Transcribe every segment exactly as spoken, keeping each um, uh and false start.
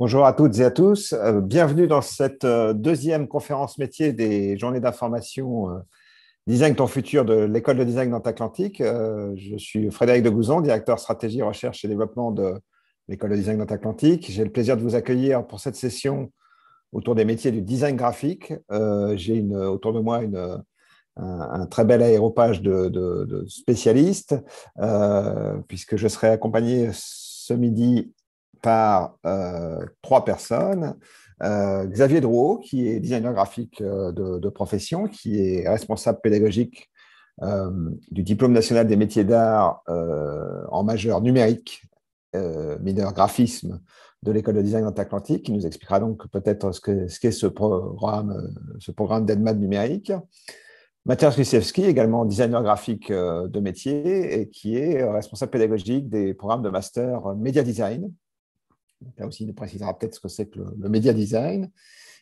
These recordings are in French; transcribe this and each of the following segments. Bonjour à toutes et à tous. Euh, bienvenue dans cette euh, deuxième conférence métier des journées d'information euh, Design ton futur de l'École de design Nantes Atlantique. Euh, je suis Frédéric de Gouzon, directeur stratégie, recherche et développement de l'École de design Nantes Atlantique. J'ai le plaisir de vous accueillir pour cette session autour des métiers du design graphique. Euh, J'ai autour de moi une... un très bel aéropage de, de, de spécialistes, euh, puisque je serai accompagné ce midi par euh, trois personnes. Euh, Xavier Drouault, qui est designer graphique de, de profession, qui est responsable pédagogique euh, du diplôme national des métiers d'art euh, en majeur numérique, euh, mineur graphisme, de l'École de design Nantes Atlantique, qui nous expliquera donc peut-être ce qu'est ce, qu ce programme, ce programme d'E D M E D numérique. Mathias Rischewski, également designer graphique de métier et qui est responsable pédagogique des programmes de master Media Design. Là aussi, il nous précisera peut-être ce que c'est que le, le Media Design.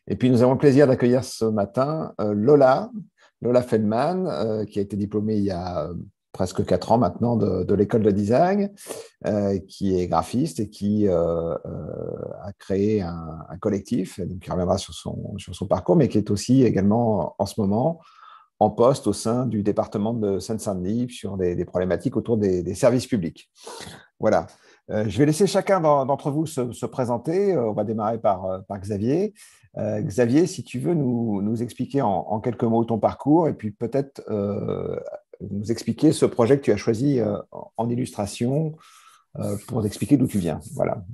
Et puis, nous avons le plaisir d'accueillir ce matin Lola, Lola Feldman, qui a été diplômée il y a presque quatre ans maintenant de, de l'École de design, qui est graphiste et qui a créé un, un collectif, donc qui reviendra sur son, sur son parcours, mais qui est aussi également en ce moment en poste au sein du département de Seine-Saint-Denis sur des, des problématiques autour des, des services publics. Voilà. Euh, je vais laisser chacun d'entre vous se, se présenter. On va démarrer par, par Xavier. Euh, Xavier, si tu veux nous, nous expliquer en, en quelques mots ton parcours et puis peut-être euh, nous expliquer ce projet que tu as choisi euh, en illustration euh, pour expliquer d'où tu viens. Voilà.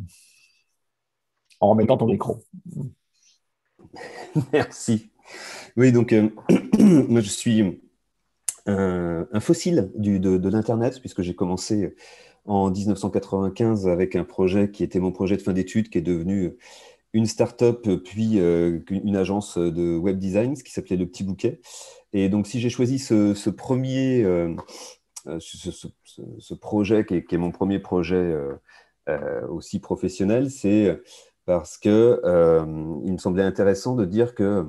En remettant ton micro. Merci. Oui, donc euh, moi je suis un, un fossile du, de, de l'Internet, puisque j'ai commencé en mille neuf cent quatre-vingt-quinze avec un projet qui était mon projet de fin d'études, qui est devenu une start-up, puis euh, une agence de web design, ce qui s'appelait Le Petit Bouquet. Et donc si j'ai choisi ce, ce premier euh, ce, ce, ce projet, qui est, qui est mon premier projet euh, euh, aussi professionnel, c'est parce que euh, il me semblait intéressant de dire que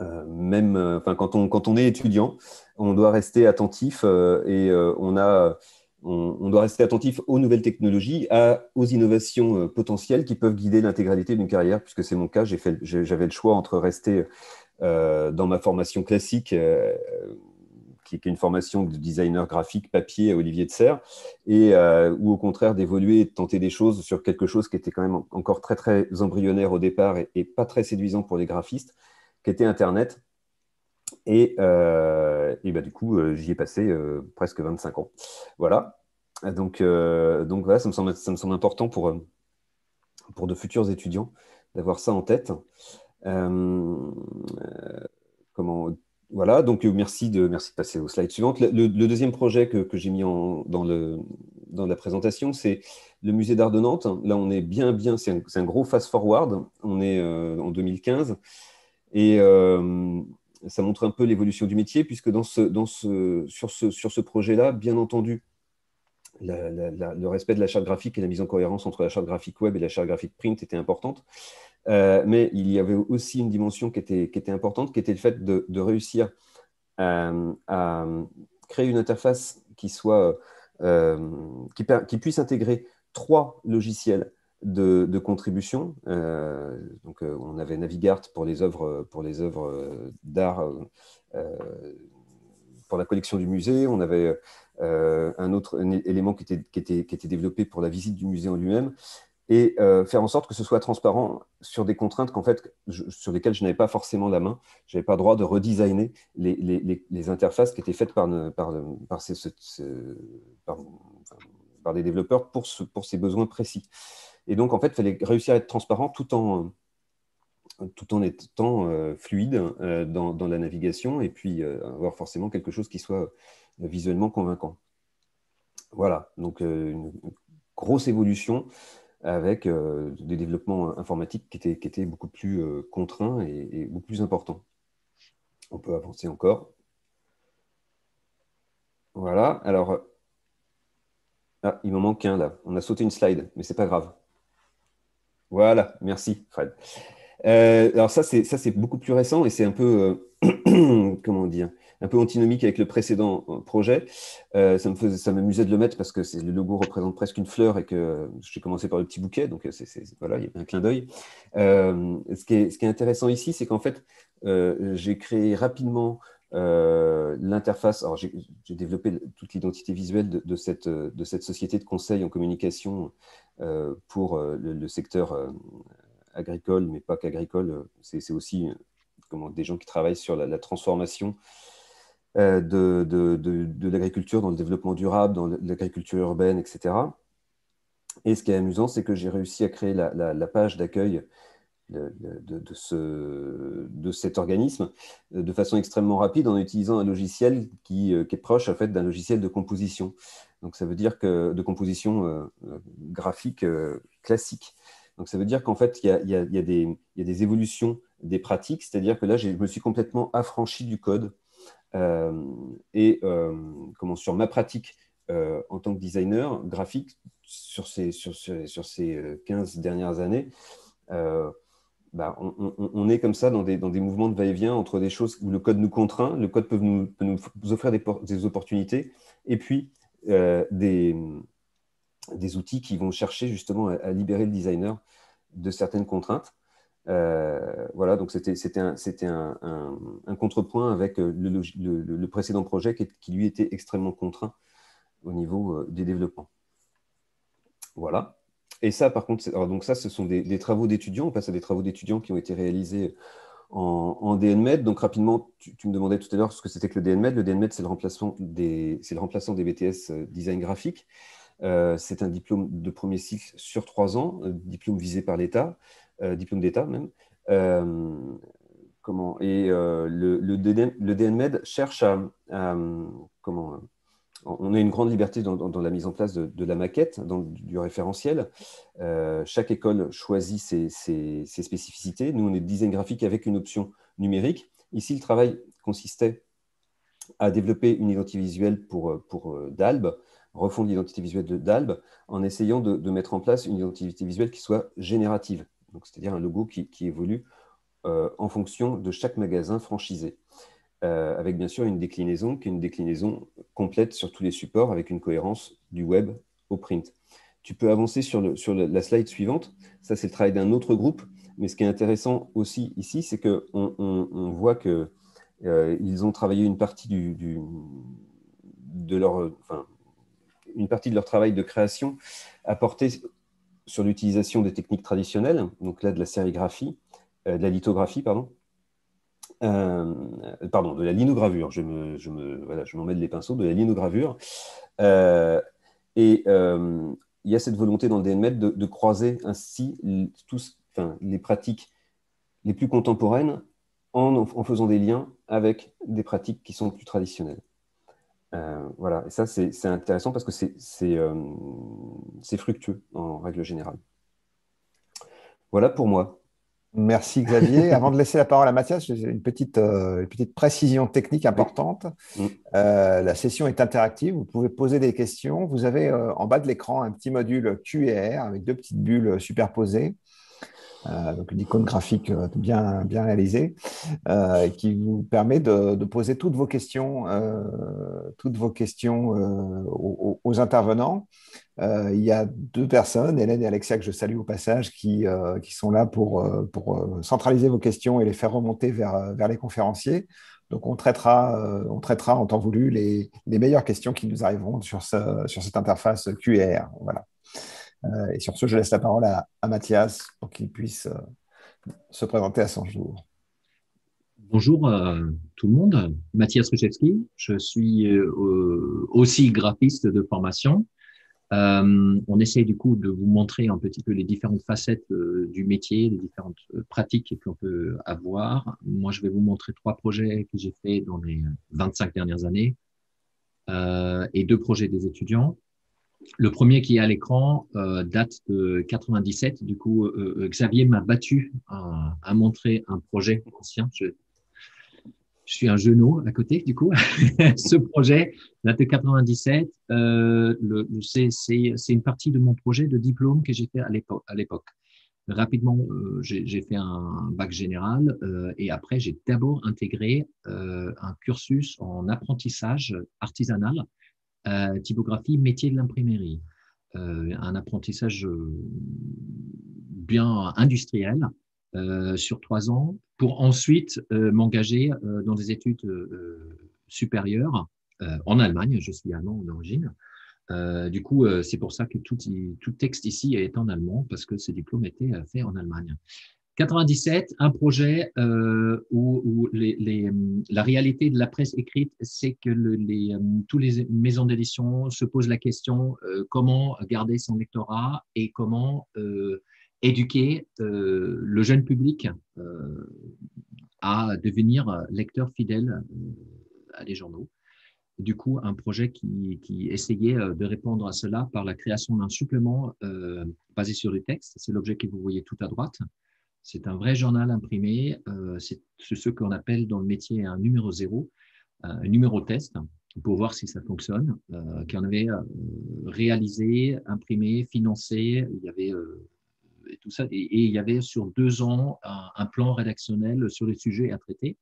Euh, même, euh, quand, on, quand on est étudiant, on doit rester attentif euh, et euh, on, a, on, on doit rester attentif aux nouvelles technologies, à, aux innovations euh, potentielles qui peuvent guider l'intégralité d'une carrière, puisque c'est mon cas. J'avais le choix entre rester euh, dans ma formation classique, euh, qui est une formation de designer graphique papier à Olivier de Serre, et, euh, ou au contraire d'évoluer et de tenter des choses sur quelque chose qui était quand même encore très, très embryonnaire au départ et, et pas très séduisant pour les graphistes, qui était Internet. Et, euh, et ben, du coup, euh, j'y ai passé euh, presque vingt-cinq ans. Voilà. Donc, euh, donc voilà, ça me semble, ça me semble important pour, pour de futurs étudiants d'avoir ça en tête. Euh, euh, comment, voilà, donc merci de, merci de passer aux slides suivantes. Le, le, le deuxième projet que, que j'ai mis en, dans, le, dans la présentation, c'est le Musée d'art de Nantes. Là, on est bien, bien, c'est un, un gros fast-forward. On est euh, en deux mille quinze. Et euh, ça montre un peu l'évolution du métier, puisque dans ce, dans ce, sur ce, sur ce projet-là, bien entendu, la, la, la, le respect de la charte graphique et la mise en cohérence entre la charte graphique web et la charte graphique print était importante. Euh, mais il y avait aussi une dimension qui était, qui était importante, qui était le fait de, de réussir à, à créer une interface qui, soit, euh, qui, qui puisse intégrer trois logiciels de, de contribution. Euh, donc, euh, on avait Navigart pour les œuvres, pour les œuvres d'art, euh, pour la collection du musée. On avait euh, un autre un élément qui était, qui, était, qui était développé pour la visite du musée en lui-même, et euh, faire en sorte que ce soit transparent sur des contraintes qu'en fait, je, sur lesquelles je n'avais pas forcément la main. Je n'avais pas le droit de redesigner les, les, les, les interfaces qui étaient faites par, par, par, ces, ce, ce, par, par des développeurs pour, ce, pour ces besoins précis. Et donc, en fait, il fallait réussir à être transparent tout en, tout en étant euh, fluide euh, dans, dans la navigation, et puis euh, avoir forcément quelque chose qui soit euh, visuellement convaincant. Voilà, donc euh, une grosse évolution avec euh, des développements informatiques qui étaient, qui étaient beaucoup plus euh, contraints et, et beaucoup plus importants. On peut avancer encore. Voilà, alors, ah, il m'en manque un là. On a sauté une slide, mais ce n'est pas grave. Voilà, merci Fred. Euh, alors ça, c'est beaucoup plus récent, et c'est un peu, euh, comment dire, un peu antinomique avec le précédent projet. Euh, ça me faisait, ça m'amusait de le mettre parce que le logo représente presque une fleur et que euh, j'ai commencé par le petit bouquet, donc c'est, c'est, voilà, il y a un clin d'œil. Euh, ce qui est, ce qui est intéressant ici, c'est qu'en fait, euh, j'ai créé rapidement euh, l'interface. Alors, j'ai, j'ai développé toute l'identité visuelle de, de, cette, de cette société de conseil en communication euh, pour euh, le, le secteur euh, agricole, mais pas qu'agricole, c'est, c'est aussi comment, des gens qui travaillent sur la, la transformation euh, de, de, de, de l'agriculture dans le développement durable, dans l'agriculture urbaine, et cetera. Et ce qui est amusant, c'est que j'ai réussi à créer la, la, la page d'accueil de, de, de, ce, de cet organisme de façon extrêmement rapide en utilisant un logiciel qui, qui est proche en fait, d'un logiciel de composition. Donc, ça veut dire que de composition euh, graphique euh, classique. Donc, ça veut dire qu'en fait, il y a, il y a, il y a des, il y a des évolutions des pratiques, c'est-à-dire que là, je me suis complètement affranchi du code. Euh, et euh, comment, sur ma pratique euh, en tant que designer graphique, sur ces, sur ces, sur ces quinze dernières années, euh, bah, on, on, on est comme ça dans des, dans des mouvements de va-et-vient entre des choses où le code nous contraint, le code peut nous, peut nous offrir des, des opportunités, et puis euh, des... des outils qui vont chercher justement à, à libérer le designer de certaines contraintes. Euh, voilà, donc c'était un, un, un, un contrepoint avec le, le, le précédent projet qui, qui lui était extrêmement contraint au niveau des développements. Voilà. Et ça, par contre, alors donc ça, ce sont des, des travaux d'étudiants. On passe à des travaux d'étudiants qui ont été réalisés en, en D N M E D. Donc rapidement, tu, tu me demandais tout à l'heure ce que c'était que le D N M E D. Le D N M E D, c'est le remplaçant des, le remplaçant des B T S design graphique. Euh, c'est un diplôme de premier cycle sur trois ans, euh, diplôme visé par l'État, euh, diplôme d'État même. Euh, comment, et euh, le, le, D N, le D N M E D cherche à... à comment, euh, on a une grande liberté dans, dans, dans la mise en place de, de la maquette, dans, du référentiel. Euh, chaque école choisit ses, ses, ses spécificités. Nous, on est design graphique avec une option numérique. Ici, le travail consistait à développer une identité visuelle pour, pour euh, D A L B, refondre l'identité visuelle de D A L B en essayant de, de mettre en place une identité visuelle qui soit générative, c'est-à-dire un logo qui, qui évolue euh, en fonction de chaque magasin franchisé, euh, avec bien sûr une déclinaison qui est une déclinaison complète sur tous les supports avec une cohérence du web au print. Tu peux avancer sur, le, sur la slide suivante, ça c'est le travail d'un autre groupe, mais ce qui est intéressant aussi ici, c'est qu'on on, on voit qu'ils euh, ont travaillé une partie du, du, de leur... Euh, enfin, une partie de leur travail de création a porté sur l'utilisation des techniques traditionnelles, donc là de la sérigraphie, euh, de la lithographie, pardon, euh, pardon, de la linogravure, je me, je me, voilà, je m'en mêle les pinceaux, de la linogravure. Euh, et euh, il y a cette volonté dans le D N M E D de, de croiser ainsi tous, enfin, les pratiques les plus contemporaines en, en faisant des liens avec des pratiques qui sont plus traditionnelles. Euh, voilà, et ça c'est intéressant parce que c'est euh, fructueux en règle générale. Voilà pour moi. Merci Xavier. Avant de laisser la parole à Mathias, j'ai une petite, euh, une petite précision technique importante. Oui. Euh, la session est interactive, vous pouvez poser des questions. Vous avez euh, en bas de l'écran un petit module Q R avec deux petites bulles superposées. Euh, donc une icône graphique bien, bien réalisée euh, qui vous permet de, de poser toutes vos questions, euh, toutes vos questions euh, aux, aux intervenants. Euh, il y a deux personnes, Hélène et Alexia, que je salue au passage, qui, euh, qui sont là pour, pour centraliser vos questions et les faire remonter vers, vers les conférenciers. Donc on traitera, on traitera en temps voulu les, les meilleures questions qui nous arriveront sur, ce, sur cette interface Q R. Voilà. Euh, et sur ce, je laisse la parole à, à Mathias pour qu'il puisse euh, se présenter à son jour. Bonjour euh, tout le monde, Mathias Rischewski, je suis euh, aussi graphiste de formation. Euh, on essaye du coup de vous montrer un petit peu les différentes facettes euh, du métier, les différentes pratiques qu'on peut avoir. Moi, je vais vous montrer trois projets que j'ai faits dans les vingt-cinq dernières années euh, et deux projets des étudiants. Le premier qui est à l'écran euh, date de quatre-vingt-dix-sept. Du coup, euh, Xavier m'a battu à, à montrer un projet ancien. Je, je suis un genou à côté, du coup. Ce projet date de quatre-vingt-dix-sept. Euh, c'est une partie de mon projet de diplôme que j'ai fait à l'époque. Rapidement, euh, j'ai fait un bac général euh, et après, j'ai d'abord intégré euh, un cursus en apprentissage artisanal, euh, typographie, métier de l'imprimerie. Euh, un apprentissage bien industriel euh, sur trois ans pour ensuite euh, m'engager euh, dans des études euh, supérieures euh, en Allemagne. Je suis allemand d'origine. Euh, du coup, euh, c'est pour ça que tout, tout texte ici est en allemand, parce que ce diplôme était euh, fait en Allemagne. quatre-vingt-dix-sept, un projet euh, où, où les, les, la réalité de la presse écrite, c'est que le, les, toutes les maisons d'édition se posent la question euh, comment garder son lectorat et comment euh, éduquer euh, le jeune public euh, à devenir lecteur fidèle à des journaux. Du coup, un projet qui, qui essayait de répondre à cela par la création d'un supplément euh, basé sur les textes. C'est l'objet que vous voyez tout à droite. C'est un vrai journal imprimé. Euh, c'est ce qu'on appelle dans le métier un numéro zéro, un numéro test, pour voir si ça fonctionne, euh, qu'on avait réalisé, imprimé, financé. Il y avait euh, et tout ça. Et, et il y avait sur deux ans un, un plan rédactionnel sur les sujets à traiter.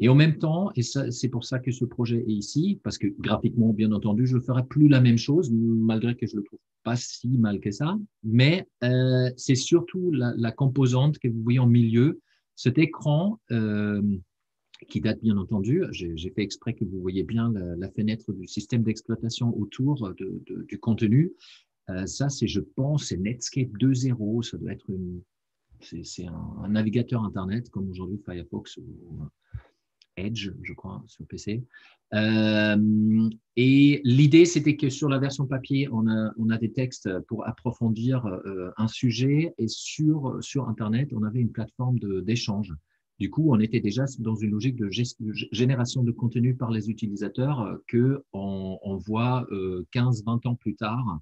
Et en même temps, et c'est pour ça que ce projet est ici, parce que graphiquement, bien entendu, je ne ferai plus la même chose, malgré que je ne le trouve pas si mal que ça, mais euh, c'est surtout la, la composante que vous voyez en milieu, cet écran euh, qui date bien entendu, j'ai fait exprès que vous voyez bien la, la fenêtre du système d'exploitation autour de, de, du contenu, euh, ça c'est, je pense, c'est Netscape deux point zéro, ça doit être une, c'est un, un navigateur Internet, comme aujourd'hui Firefox ou Edge, je crois, sur P C. Euh, et l'idée, c'était que sur la version papier, on a, on a des textes pour approfondir euh, un sujet, et sur, sur Internet, on avait une plateforme d'échange. Du coup, on était déjà dans une logique de génération de contenu par les utilisateurs qu'on on voit euh, quinze vingt ans plus tard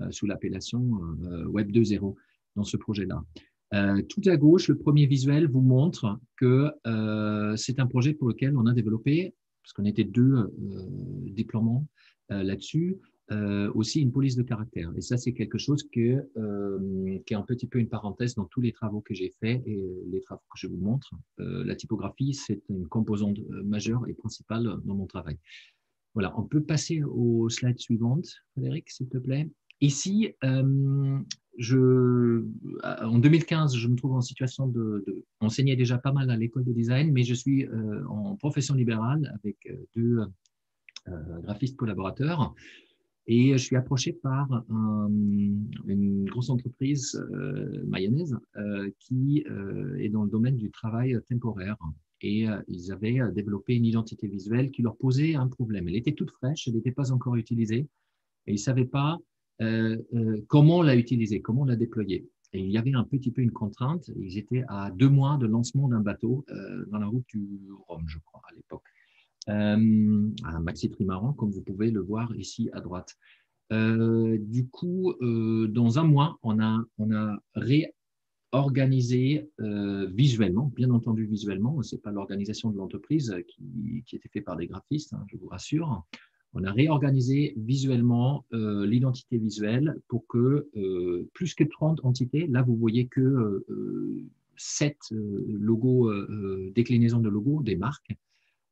euh, sous l'appellation euh, Web deux point zéro dans ce projet-là. Euh, tout à gauche, le premier visuel vous montre que euh, c'est un projet pour lequel on a développé, parce qu'on était deux euh, déploiements euh, là-dessus, euh, aussi une police de caractère. Et ça, c'est quelque chose que, euh, qui est un petit peu une parenthèse dans tous les travaux que j'ai faits et les travaux que je vous montre. Euh, la typographie, c'est une composante majeure et principale dans mon travail. Voilà, on peut passer aux slides suivantes, Frédéric, s'il te plaît. Ici, euh, je, en deux mille quinze, je me trouve en situation d'enseigner de, de, déjà pas mal à l'école de design, mais je suis euh, en profession libérale avec deux euh, graphistes collaborateurs et je suis approché par un, une grosse entreprise euh, mayonnaise euh, qui euh, est dans le domaine du travail temporaire et euh, ils avaient développé une identité visuelle qui leur posait un problème. Elle était toute fraîche, elle n'était pas encore utilisée et ils ne savaient pas Euh, euh, comment la utiliser, comment la déployer. Et il y avait un petit peu une contrainte, ils étaient à deux mois de lancement d'un bateau euh, dans la route du Rhum, je crois, à l'époque. Euh, un maxi trimaran, comme vous pouvez le voir ici à droite. Euh, du coup, euh, dans un mois, on a, on a réorganisé euh, visuellement, bien entendu visuellement, ce n'est pas l'organisation de l'entreprise qui, qui était faite par des graphistes, hein, je vous rassure. On a réorganisé visuellement euh, l'identité visuelle pour que euh, plus que trente entités, là vous voyez que euh, sept euh, logos, euh, déclinaisons de logos, des marques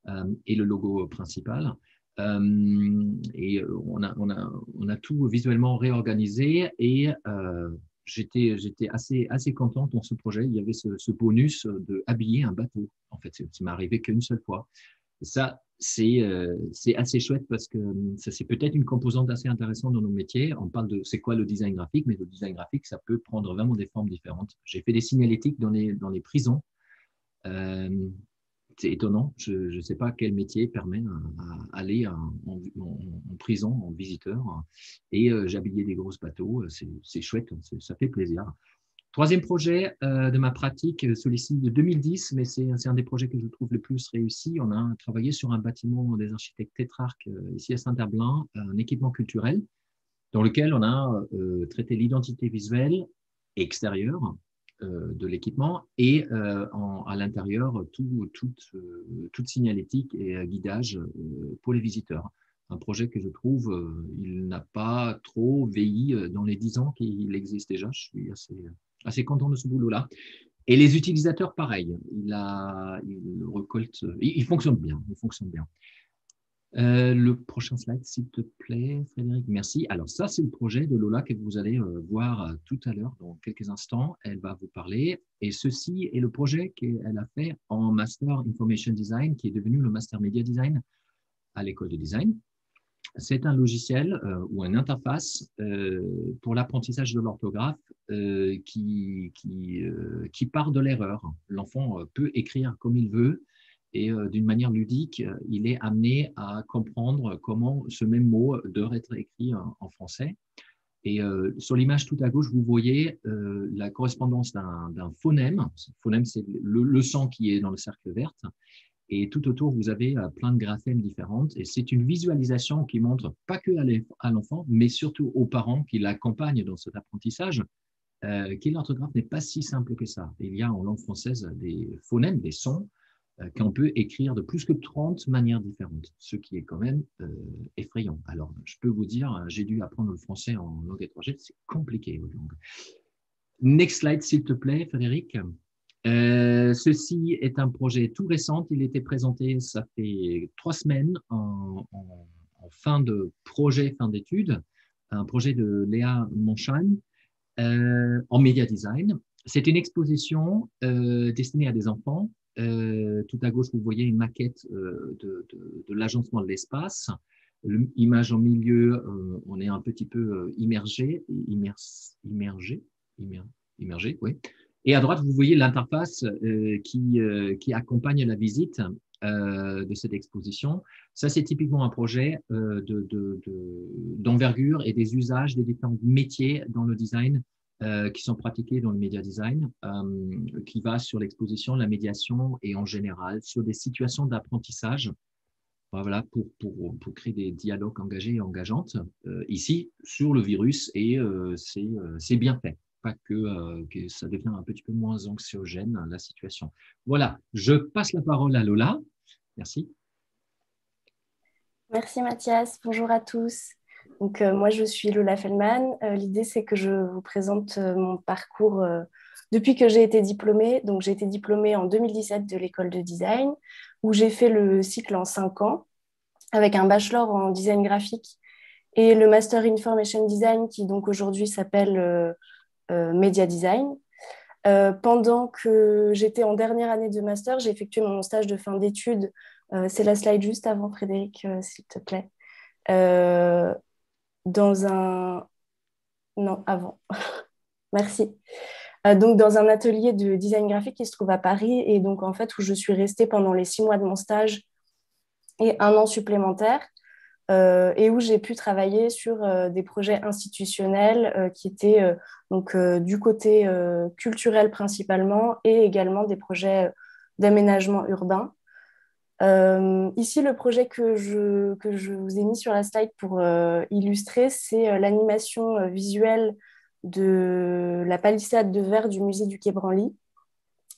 euh, et le logo principal. Euh, et on a, on, a, on a tout visuellement réorganisé et euh, j'étais assez, assez content dans ce projet. Il y avait ce, ce bonus de habiller un bateau. En fait, ça ne m'est arrivé qu'une seule fois. Et ça, c'est euh, assez chouette parce que c'est peut-être une composante assez intéressante dans nos métiers. On parle de c'est quoi le design graphique, mais le design graphique, ça peut prendre vraiment des formes différentes. J'ai fait des signalétiques dans les, dans les prisons. Euh, c'est étonnant. Je ne sais pas quel métier permet d'aller en, en, en prison, en visiteur. Et euh, j'habillais des grosses bateaux. C'est chouette, ça fait plaisir. Troisième projet de ma pratique, celui-ci de deux mille dix, mais c'est un des projets que je trouve le plus réussi. On a travaillé sur un bâtiment des architectes Tétrarc, ici à Saint-Herblain, un équipement culturel, dans lequel on a euh, traité l'identité visuelle extérieure euh, de l'équipement et euh, en, à l'intérieur, tout, tout, euh, toute signalétique et guidage euh, pour les visiteurs. Un projet que je trouve, euh, il n'a pas trop vieilli dans les dix ans qu'il existe déjà. Je suis assez assez content de ce boulot-là. Et les utilisateurs, pareil, il a, il récolte, il, il fonctionne bien, il fonctionne bien. Euh, le prochain slide, s'il te plaît, Frédéric, merci. Alors ça, c'est le projet de Lola que vous allez euh, voir euh, tout à l'heure, dans quelques instants, elle va vous parler. Et ceci est le projet qu'elle a fait en Master Information Design, qui est devenu le Master Media Design à l'école de design. C'est un logiciel euh, ou une interface euh, pour l'apprentissage de l'orthographe euh, qui, qui, euh, qui part de l'erreur. L'enfant euh, peut écrire comme il veut, et euh, d'une manière ludique, euh, il est amené à comprendre comment ce même mot devrait être écrit en, en français. Et euh, sur l'image tout à gauche, vous voyez euh, la correspondance d'un phonème. Phonème, c'est le, le son qui est dans le cercle vert. Et tout autour, vous avez plein de graphèmes différentes. Et c'est une visualisation qui montre pas que à l'enfant, mais surtout aux parents qui l'accompagnent dans cet apprentissage, euh, que l'orthographe n'est pas si simple que ça. Il y a en langue française des phonèmes, des sons, euh, qu'on peut écrire de plus que trente manières différentes, ce qui est quand même euh, effrayant. Alors, je peux vous dire, j'ai dû apprendre le français en langue étrangère, c'est compliqué. Next slide, s'il te plaît, Frédéric. Euh, ceci est un projet tout récent, il était présenté, ça fait trois semaines, en, en, en fin de projet, fin d'études, un projet de Léa Monchagne euh, en Media Design. C'est une exposition euh, destinée à des enfants. Euh, tout à gauche, vous voyez une maquette euh, de, de, de l'agencement de l'espace. L'image en milieu, euh, on est un petit peu immergé, immer, immergé, immer, immergé, oui. Et à droite, vous voyez l'interface euh, qui, euh, qui accompagne la visite euh, de cette exposition. Ça, c'est typiquement un projet euh, de, de, de, d'envergure et des usages des différents métiers dans le design euh, qui sont pratiqués dans le media design, euh, qui va sur l'exposition, la médiation et en général sur des situations d'apprentissage. Voilà, pour, pour, pour créer des dialogues engagés et engageantes. Euh, ici, sur le virus, et euh, c'est euh, c'est bien fait. Pas que, euh, que ça devient un petit peu moins anxiogène, hein, la situation. Voilà, je passe la parole à Lola. Merci. Merci Mathias, bonjour à tous. Donc, euh, moi, je suis Lola Feldman. Euh, L'idée, c'est que je vous présente euh, mon parcours euh, depuis que j'ai été diplômée. Donc, j'ai été diplômée en deux mille dix-sept de l'école de design, où j'ai fait le cycle en cinq ans, avec un bachelor en design graphique et le master information design, qui donc aujourd'hui s'appelle... Euh, Euh, Media Design. Euh, pendant que j'étais en dernière année de master, j'ai effectué mon stage de fin d'études. Euh, c'est la slide juste avant, Frédéric, euh, s'il te plaît. Euh, dans un... Non, avant. Merci. Euh, donc, dans un atelier de design graphique qui se trouve à Paris, et donc, en fait, où je suis restée pendant les six mois de mon stage et un an supplémentaire. Euh, et où j'ai pu travailler sur euh, des projets institutionnels euh, qui étaient euh, donc, euh, du côté euh, culturel principalement, et également des projets d'aménagement urbain. Euh, ici, le projet que je, que je vous ai mis sur la slide pour euh, illustrer, c'est euh, l'animation euh, visuelle de la palissade de verre du musée du Quai Branly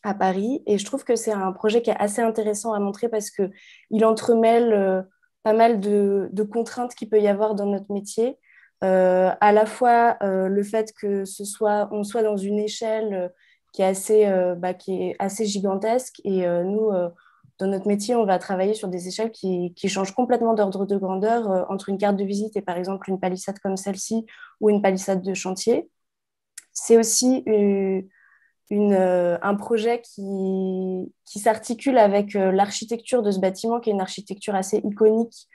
à Paris. Et je trouve que c'est un projet qui est assez intéressant à montrer parce qu'il entremêle... Euh, pas mal de, de contraintes qu'il peut y avoir dans notre métier, euh, à la fois euh, le fait que ce soit, on soit dans une échelle qui est assez, euh, bah, qui est assez gigantesque, et euh, nous, euh, dans notre métier, on va travailler sur des échelles qui, qui changent complètement d'ordre de grandeur euh, entre une carte de visite et par exemple une palissade comme celle-ci ou une palissade de chantier. C'est aussi une, une, euh, un projet qui, qui s'articule avec euh, l'architecture de ce bâtiment, qui est une architecture assez iconique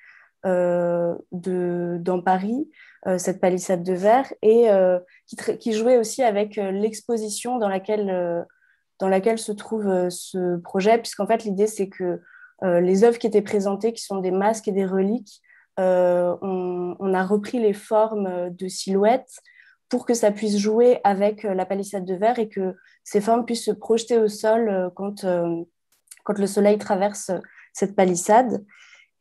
euh, de, dans Paris, euh, cette palissade de verre, et euh, qui, qui jouait aussi avec euh, l'exposition dans laquelle, euh, dans laquelle se trouve euh, ce projet, puisqu'en fait l'idée c'est que euh, les œuvres qui étaient présentées, qui sont des masques et des reliques, euh, on, on a repris les formes de silhouettes pour que ça puisse jouer avec la palissade de verre et que ces formes puissent se projeter au sol quand, euh, quand le soleil traverse cette palissade.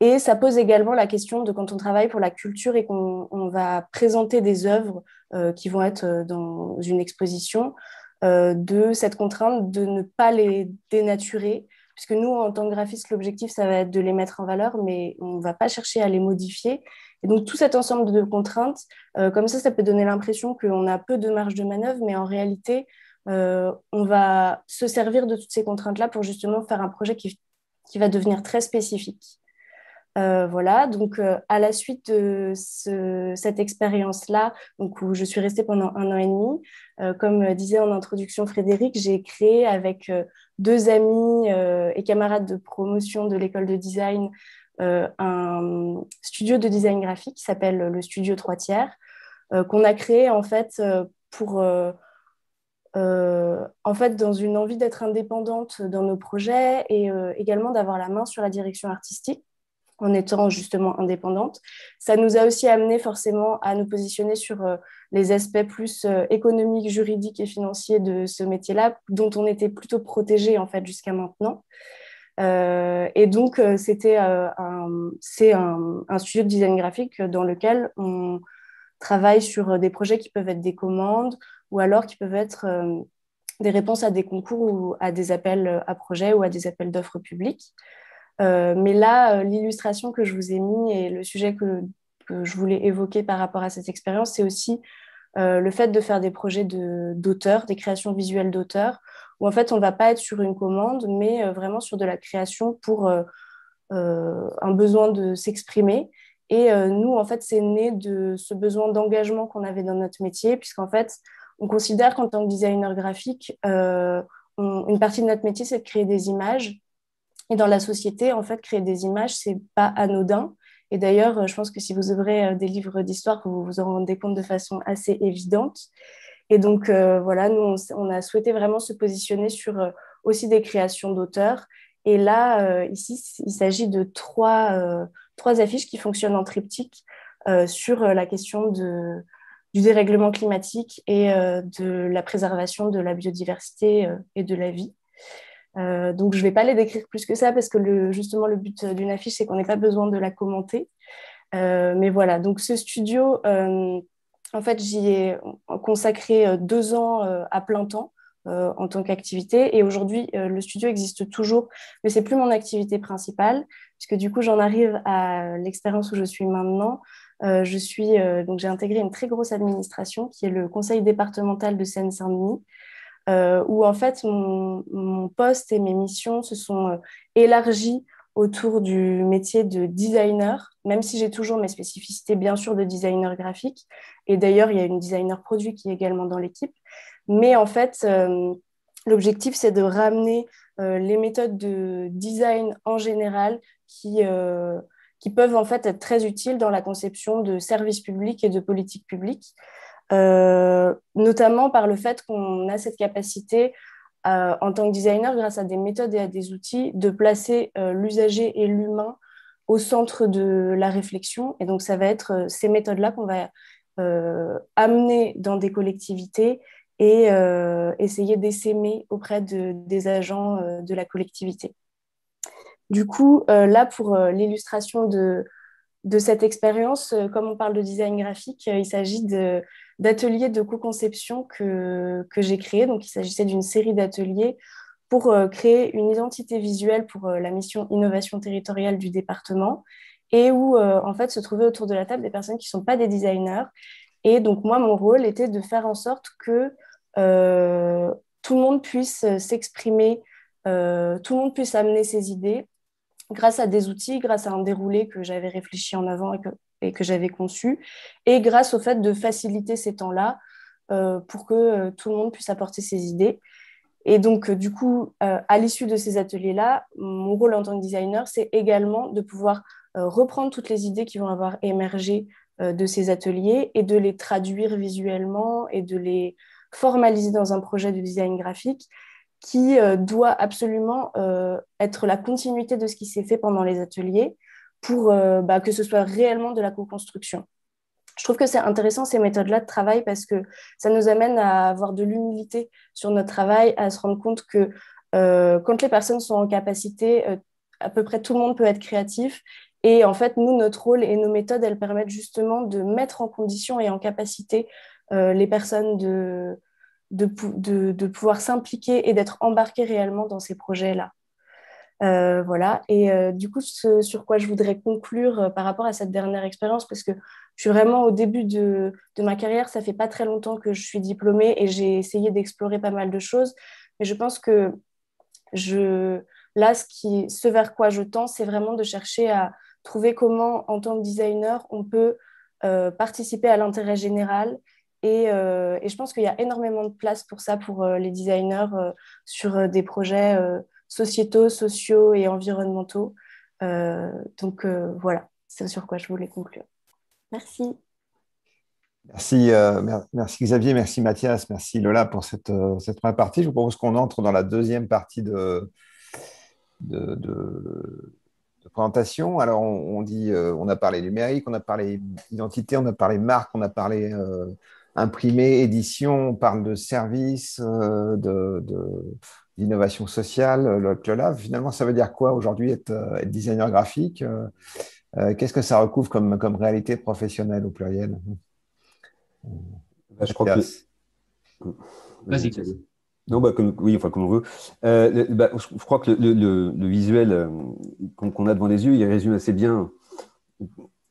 Et ça pose également la question de quand on travaille pour la culture et qu'on on va présenter des œuvres euh, qui vont être dans une exposition, euh, de cette contrainte de ne pas les dénaturer, puisque nous, en tant que graphistes, l'objectif, ça va être de les mettre en valeur, mais on ne va pas chercher à les modifier. Et donc, tout cet ensemble de contraintes, euh, comme ça, ça peut donner l'impression qu'on a peu de marge de manœuvre, mais en réalité, euh, on va se servir de toutes ces contraintes-là pour justement faire un projet qui, qui va devenir très spécifique. Euh, voilà, donc euh, à la suite de ce, cette expérience-là, donc, où je suis restée pendant un an et demi, euh, comme disait en introduction Frédéric, j'ai créé avec euh, deux amis euh, et camarades de promotion de l'école de design euh, un studio de design graphique qui s'appelle le Studio Trois-Tiers, euh, qu'on a créé en fait euh, pour... Euh, Euh, en fait, dans une envie d'être indépendante dans nos projets et euh, également d'avoir la main sur la direction artistique en étant justement indépendante. Ça nous a aussi amené forcément à nous positionner sur euh, les aspects plus euh, économiques, juridiques et financiers de ce métier-là, dont on était plutôt protégé en fait jusqu'à maintenant. Euh, et donc, euh, c'était euh, un, c'est un, un studio de design graphique dans lequel on travaille sur des projets qui peuvent être des commandes, ou alors qui peuvent être euh, des réponses à des concours ou à des appels à projets ou à des appels d'offres publiques. Euh, mais là, euh, l'illustration que je vous ai mise et le sujet que, que je voulais évoquer par rapport à cette expérience, c'est aussi euh, le fait de faire des projets de, d'auteur, des créations visuelles d'auteur, où en fait, on ne va pas être sur une commande, mais euh, vraiment sur de la création pour euh, euh, un besoin de s'exprimer. Et euh, nous, en fait, c'est né de ce besoin d'engagement qu'on avait dans notre métier, puisqu'en fait, on considère qu'en tant que designer graphique, euh, on, une partie de notre métier, c'est de créer des images. Et dans la société, en fait, créer des images, ce n'est pas anodin. Et d'ailleurs, je pense que si vous ouvrez des livres d'histoire, vous vous en rendez compte de façon assez évidente. Et donc, euh, voilà, nous, on, on a souhaité vraiment se positionner sur euh, aussi des créations d'auteurs. Et là, euh, ici, il s'agit de trois, euh, trois affiches qui fonctionnent en triptyque euh, sur euh, la question de... du dérèglement climatique et euh, de la préservation de la biodiversité euh, et de la vie. Euh, donc, je ne vais pas les décrire plus que ça parce que le, justement, le but d'une affiche, c'est qu'on n'ait pas besoin de la commenter. Euh, mais voilà, donc ce studio, euh, en fait, j'y ai consacré deux ans euh, à plein temps euh, en tant qu'activité. Et aujourd'hui, euh, le studio existe toujours, mais ce n'est plus mon activité principale puisque du coup, j'en arrive à l'expérience où je suis maintenant. Euh, je suis, euh, donc j'ai intégré une très grosse administration qui est le Conseil départemental de Seine-Saint-Denis, euh, où en fait mon, mon poste et mes missions se sont euh, élargies autour du métier de designer, même si j'ai toujours mes spécificités bien sûr de designer graphique, et d'ailleurs il y a une designer produit qui est également dans l'équipe, mais en fait euh, l'objectif c'est de ramener euh, les méthodes de design en général qui... Euh, qui peuvent en fait être très utiles dans la conception de services publics et de politiques publiques, euh, notamment par le fait qu'on a cette capacité euh, en tant que designer, grâce à des méthodes et à des outils, de placer euh, l'usager et l'humain au centre de la réflexion. Et donc, ça va être euh, ces méthodes-là qu'on va euh, amener dans des collectivités et euh, essayer d'essaimer auprès de, des agents euh, de la collectivité. Du coup, euh, là, pour euh, l'illustration de, de cette expérience, euh, comme on parle de design graphique, euh, il s'agit de, d'ateliers de co-conception que, que j'ai créés. Donc, il s'agissait d'une série d'ateliers pour euh, créer une identité visuelle pour euh, la mission innovation territoriale du département et où, euh, en fait, se trouvaient autour de la table des personnes qui ne sont pas des designers. Et donc, moi, mon rôle était de faire en sorte que euh, tout le monde puisse s'exprimer, euh, tout le monde puisse amener ses idées, grâce à des outils, grâce à un déroulé que j'avais réfléchi en avant et que, et que j'avais conçu, et grâce au fait de faciliter ces temps-là euh, pour que euh, tout le monde puisse apporter ses idées. Et donc, euh, du coup, euh, à l'issue de ces ateliers-là, mon rôle en tant que designer, c'est également de pouvoir euh, reprendre toutes les idées qui vont avoir émergé euh, de ces ateliers et de les traduire visuellement et de les formaliser dans un projet de design graphique qui euh, doit absolument euh, être la continuité de ce qui s'est fait pendant les ateliers pour euh, bah, que ce soit réellement de la co-construction. Je trouve que c'est intéressant ces méthodes-là de travail parce que ça nous amène à avoir de l'humilité sur notre travail, à se rendre compte que euh, quand les personnes sont en capacité, euh, à peu près tout le monde peut être créatif et en fait, nous, notre rôle et nos méthodes, elles permettent justement de mettre en condition et en capacité euh, les personnes de... De, de, de pouvoir s'impliquer et d'être embarqué réellement dans ces projets-là. Euh, voilà. Et euh, du coup, ce sur quoi je voudrais conclure euh, par rapport à cette dernière expérience, parce que je suis vraiment au début de, de ma carrière, ça fait pas très longtemps que je suis diplômée et j'ai essayé d'explorer pas mal de choses. Mais je pense que je, là, ce, qui, ce vers quoi je tends, c'est vraiment de chercher à trouver comment, en tant que designer, on peut euh, participer à l'intérêt général. Et, euh, et je pense qu'il y a énormément de place pour ça, pour euh, les designers, euh, sur euh, des projets euh, sociétaux, sociaux et environnementaux. Euh, donc euh, voilà, c'est sur quoi je voulais conclure. Merci. Merci, euh, merci Xavier, merci Mathias, merci Lola pour cette, euh, cette première partie. Je vous propose qu'on entre dans la deuxième partie de, de, de, de présentation. Alors on, on, dit, euh, on a parlé numérique, on a parlé identité, on a parlé marque, on a parlé... Euh, imprimé, édition, on parle de services, euh, de, de, d'innovation sociale, le, le lab. Finalement, ça veut dire quoi aujourd'hui être, être designer graphique? euh, Qu'est-ce que ça recouvre comme, comme réalité professionnelle au pluriel? bah, Je crois que... Vas-y, vas-y. Non, bah, comme, oui, enfin, comme on veut. Euh, bah, je, je crois que le, le, le visuel qu'on, qu'on a devant les yeux, il résume assez bien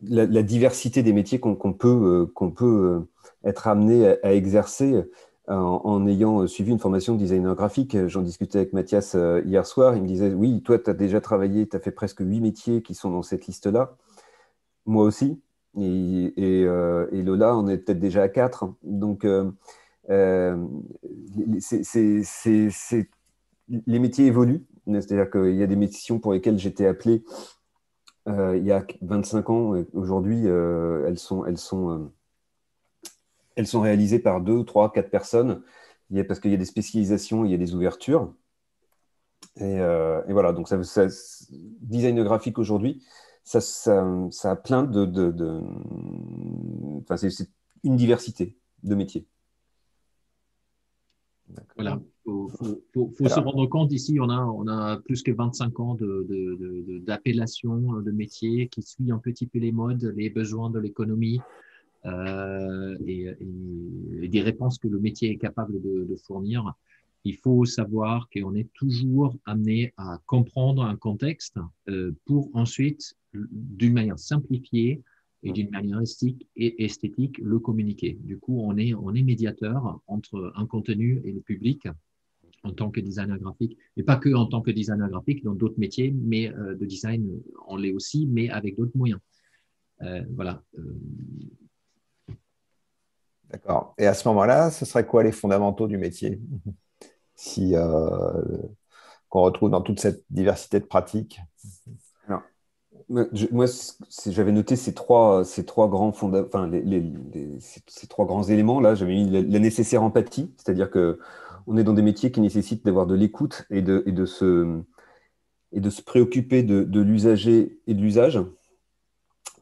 la, la diversité des métiers qu'on, qu'on peut... Qu'on peut être amené à exercer en, en ayant suivi une formation de designer graphique. J'en discutais avec Mathias hier soir, il me disait « Oui, toi, tu as déjà travaillé, tu as fait presque huit métiers qui sont dans cette liste-là. » Moi aussi. Et, et, et Lola, on est peut-être déjà à quatre. Donc, euh, c'est, c'est, c'est, c'est, les métiers évoluent. C'est-à-dire qu'il y a des missions pour lesquelles j'étais appelé euh, il y a vingt-cinq ans. Aujourd'hui, euh, elles sont... Elles sont euh, Elles sont réalisées par deux, trois, quatre personnes, parce qu'il y a des spécialisations, il y a des ouvertures. Et, euh, et voilà, donc ça, ça, design graphique aujourd'hui, ça, ça, ça a plein de... de, de enfin, c'est, c'est une diversité de métiers. D'accord. Voilà, il faut, faut, faut, faut se rendre compte, ici, on a, on a plus que vingt-cinq ans de, de, de, d'appellation, de métier qui suit un petit peu les modes, les besoins de l'économie. Euh, et, et des réponses que le métier est capable de, de fournir. Il faut savoir qu'on est toujours amené à comprendre un contexte euh, pour ensuite, d'une manière simplifiée et d'une manière esthétique, et esthétique le communiquer. Du coup, on est, on est médiateur entre un contenu et le public en tant que designer graphique, et pas que en tant que designer graphique, dans d'autres métiers, mais euh, de design, on l'est aussi, mais avec d'autres moyens. Euh, voilà. Euh, D'accord. Et à ce moment-là, ce serait quoi les fondamentaux du métier si, euh, qu'on retrouve dans toute cette diversité de pratiques? Alors, je, moi, c'est, j'avais noté ces trois, ces trois grands fonda- enfin, les, les, les, ces, ces trois grands éléments. Là, j'avais mis la, la nécessaire empathie, c'est-à-dire que on est dans des métiers qui nécessitent d'avoir de l'écoute et de, et de, se, et de se préoccuper de, de l'usager et de l'usage.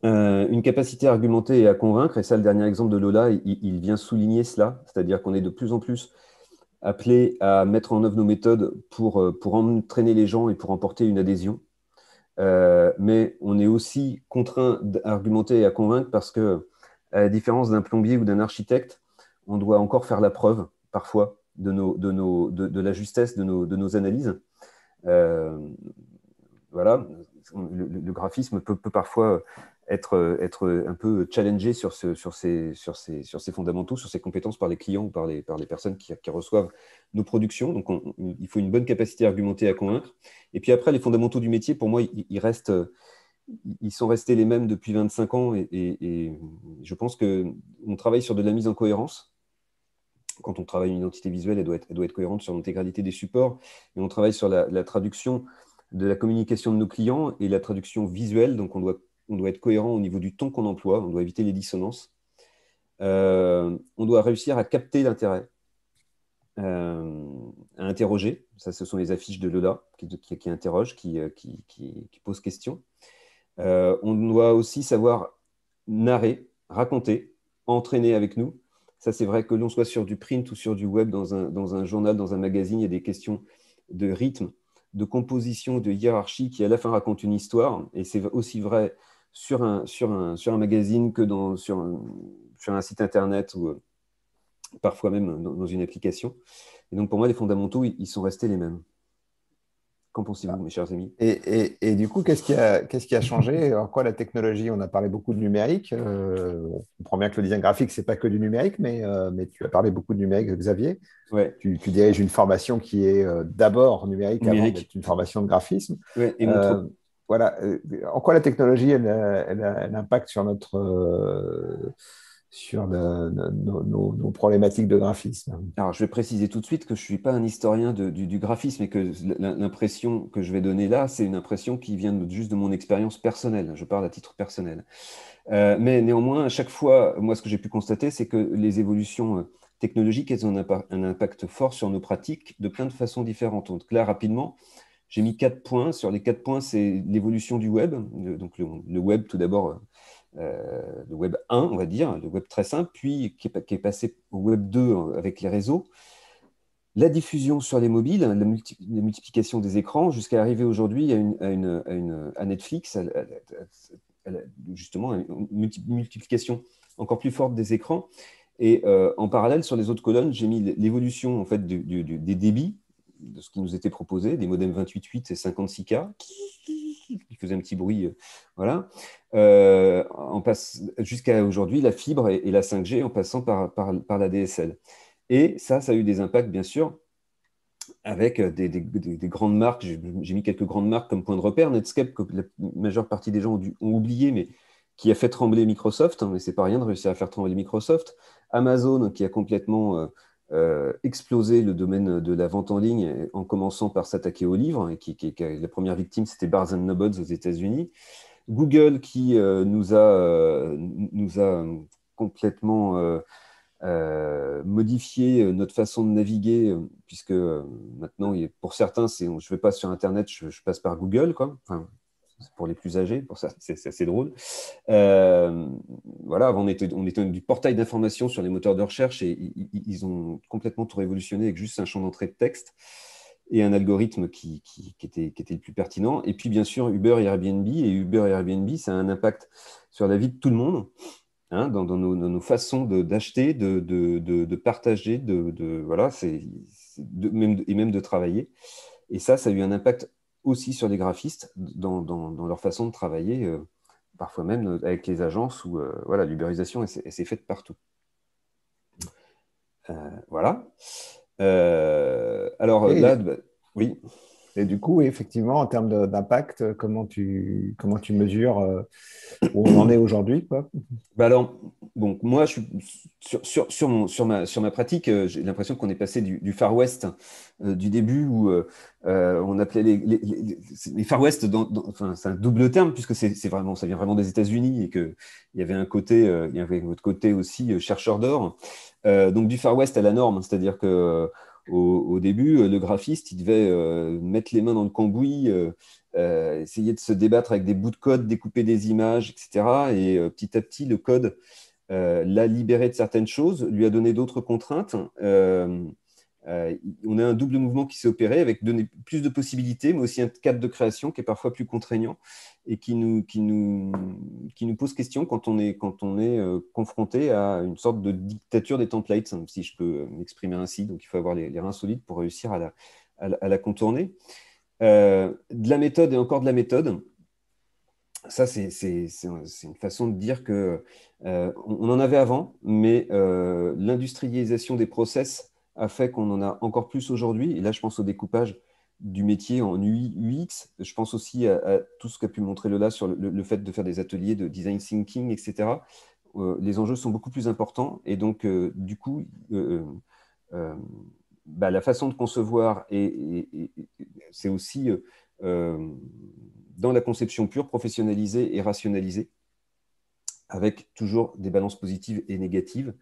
Euh, une capacité à argumenter et à convaincre, et ça, le dernier exemple de Lola, il, il vient souligner cela, c'est-à-dire qu'on est de plus en plus appelé à mettre en œuvre nos méthodes pour, pour entraîner les gens et pour emporter une adhésion, euh, mais on est aussi contraint d'argumenter et à convaincre parce que, à la différence d'un plombier ou d'un architecte, on doit encore faire la preuve, parfois, de, nos, de, nos, de, de la justesse de nos, de nos analyses. Euh, voilà, le, le graphisme peut, peut parfois... Être, être un peu challengé sur, ce, sur, ces, sur, ces, sur ces fondamentaux, sur ces compétences par les clients ou par les, par les personnes qui, qui reçoivent nos productions. Donc, on, on, il faut une bonne capacité à argumenter et à convaincre. Et puis après, les fondamentaux du métier, pour moi, ils, ils, restent, ils sont restés les mêmes depuis vingt-cinq ans. Et, et, et je pense qu'on travaille sur de la mise en cohérence. Quand on travaille une identité visuelle, elle doit être, elle doit être cohérente sur l'intégralité des supports. Et on travaille sur la, la traduction de la communication de nos clients et la traduction visuelle. Donc, on doit On doit être cohérent au niveau du ton qu'on emploie, on doit éviter les dissonances. Euh, on doit réussir à capter l'intérêt, euh, à interroger. Ça, ce sont les affiches de Lola qui, qui, qui interrogent, qui, qui, qui, qui posent question. Euh, on doit aussi savoir narrer, raconter, entraîner avec nous. Ça, c'est vrai que l'on soit sur du print ou sur du web, dans un, dans un journal, dans un magazine, il y a des questions de rythme, de composition, de hiérarchie qui, à la fin, racontent une histoire. Et c'est aussi vrai sur un, sur un, sur un magazine que dans, sur, un, sur un site internet ou euh, parfois même dans, dans une application. Et donc, pour moi, les fondamentaux, ils sont restés les mêmes. Qu'en pensez-vous, mes chers amis? Et, et, et du coup, qu'est-ce qui a, qu'est-ce qui a changé? Alors quoi, la technologie? On a parlé beaucoup de numérique. Euh, on comprend bien que le design graphique, ce n'est pas que du numérique, mais, euh, mais tu as parlé beaucoup de numérique, Xavier. Ouais. Tu, tu diriges une formation qui est euh, d'abord numérique, numérique avant d'être une formation de graphisme. Ouais, et notre... euh, voilà. En quoi la technologie, elle, elle, elle, elle impacte sur, notre, euh, sur le, nos, nos, nos problématiques de graphisme? Alors, je vais préciser tout de suite que je ne suis pas un historien de, du, du graphisme et que l'impression que je vais donner là, c'est une impression qui vient de, juste de mon expérience personnelle. Je parle à titre personnel. Euh, mais néanmoins, à chaque fois, moi, ce que j'ai pu constater, c'est que les évolutions technologiques, elles ont un, un impact fort sur nos pratiques de plein de façons différentes. Donc là, rapidement, j'ai mis quatre points. Sur les quatre points, c'est l'évolution du web. Donc le, le web, tout d'abord, euh, le web un, on va dire, le web très simple, puis qui est, qui est passé au web deux avec les réseaux. La diffusion sur les mobiles, la, multi, la multiplication des écrans, jusqu'à arriver aujourd'hui à, une, à, une, à, une, à Netflix, à, à, à, à, justement, à une multiplication encore plus forte des écrans. Et euh, en parallèle, sur les autres colonnes, j'ai mis l'évolution en fait, du, du, du, des débits, de ce qui nous était proposé, des modems vingt-huit huit et cinquante-six K, qui faisaient un petit bruit, voilà. Euh, on passe jusqu'à aujourd'hui la fibre et, et la cinq G en passant par, par, par la D S L. Et ça, ça a eu des impacts, bien sûr, avec des, des, des, des grandes marques. J'ai mis quelques grandes marques comme point de repère. Netscape, que la majeure partie des gens ont, dû, ont oublié, mais qui a fait trembler Microsoft, hein, mais c'est pas rien de réussir à faire trembler Microsoft. Amazon, qui a complètement... Euh, Euh, exploser le domaine de la vente en ligne en commençant par s'attaquer aux livres et qui, qui, qui, la première victime c'était Barnes and Nobles aux États-Unis. Google qui euh, nous a euh, nous a complètement euh, euh, modifié notre façon de naviguer puisque euh, maintenant pour certains c'est je vais pas sur internet je, je passe par Google quoi. Enfin, pour les plus âgés, pour ça, c'est assez drôle. Euh, voilà, avant, on était, on était du portail d'information sur les moteurs de recherche et ils, ils ont complètement tout révolutionné avec juste un champ d'entrée de texte et un algorithme qui, qui, qui, était, qui était le plus pertinent. Et puis, bien sûr, Uber et Airbnb. Et Uber et Airbnb, ça a un impact sur la vie de tout le monde, hein, dans, dans, nos, dans nos façons d'acheter, de, de, de, de, de partager, de, de, voilà, c'est, c'est de, même, et même de travailler. Et ça, ça a eu un impact aussi sur les graphistes, dans, dans, dans leur façon de travailler, euh, parfois même avec les agences, où euh, voilà, l'ubérisation, elle, elle s'est faite partout. Euh, voilà. Euh, alors et, là, bah, oui. Et du coup, effectivement, en termes d'impact, comment tu, comment tu mesures euh, où on en est aujourd'hui quoi? Bah alors, bon, moi, je suis sur, sur, sur, mon, sur, ma, sur ma pratique, euh, j'ai l'impression qu'on est passé du, du Far West, euh, du début où euh, on appelait les, les, les, les Far West, dans, dans, enfin, c'est un double terme, puisque c'est, c'est vraiment, ça vient vraiment des États-Unis et qu'il y avait un côté, euh, il y avait un autre côté aussi, euh, chercheur d'or. Euh, donc, du Far West à la norme, c'est-à-dire que euh, au, au début, le graphiste, il devait euh, mettre les mains dans le cambouis, euh, euh, essayer de se débattre avec des bouts de code, découper des images, et cetera. Et euh, petit à petit, le code euh, l'a libéré de certaines choses, lui a donné d'autres contraintes. Euh, euh, on a un double mouvement qui s'est opéré avec donner plus de possibilités, mais aussi un cadre de création qui est parfois plus contraignant et qui nous, qui nous, qui nous pose question quand on est, quand on est euh, confronté à une sorte de dictature des templates, hein, si je peux m'exprimer ainsi. Donc, il faut avoir les, les reins solides pour réussir à la, à la, à la contourner. Euh, de la méthode et encore de la méthode. Ça, c'est une façon de dire qu'on euh, en avait avant, mais euh, l'industrialisation des process a fait qu'on en a encore plus aujourd'hui. Et là, je pense au découpage du métier en U I, U X. Je pense aussi à, à tout ce qu'a pu montrer Lola sur le, le fait de faire des ateliers de design thinking, et cetera. Euh, les enjeux sont beaucoup plus importants. Et donc, euh, du coup, euh, euh, bah, la façon de concevoir, et, et, et, c'est aussi euh, dans la conception pure, professionnalisée et rationalisée, avec toujours des balances positives et négatives.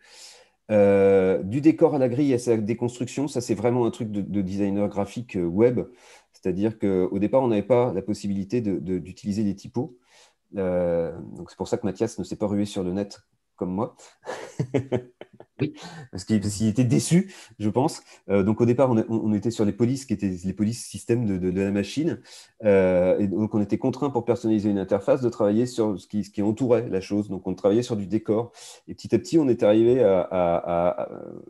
Euh, du décor à la grille à sa déconstruction, ça c'est vraiment un truc de, de designer graphique web, c'est-à-dire qu'au départ on n'avait pas la possibilité d'utiliser les typos, euh, donc c'est pour ça que Mathias ne s'est pas rué sur le net comme moi, parce qu'il était déçu, je pense. Euh, donc au départ on, a, on était sur les polices qui étaient les polices système de, de, de la machine, euh, et donc on était contraint pour personnaliser une interface de travailler sur ce qui, ce qui entourait la chose, donc on travaillait sur du décor, et petit à petit on est arrivé à, à, à,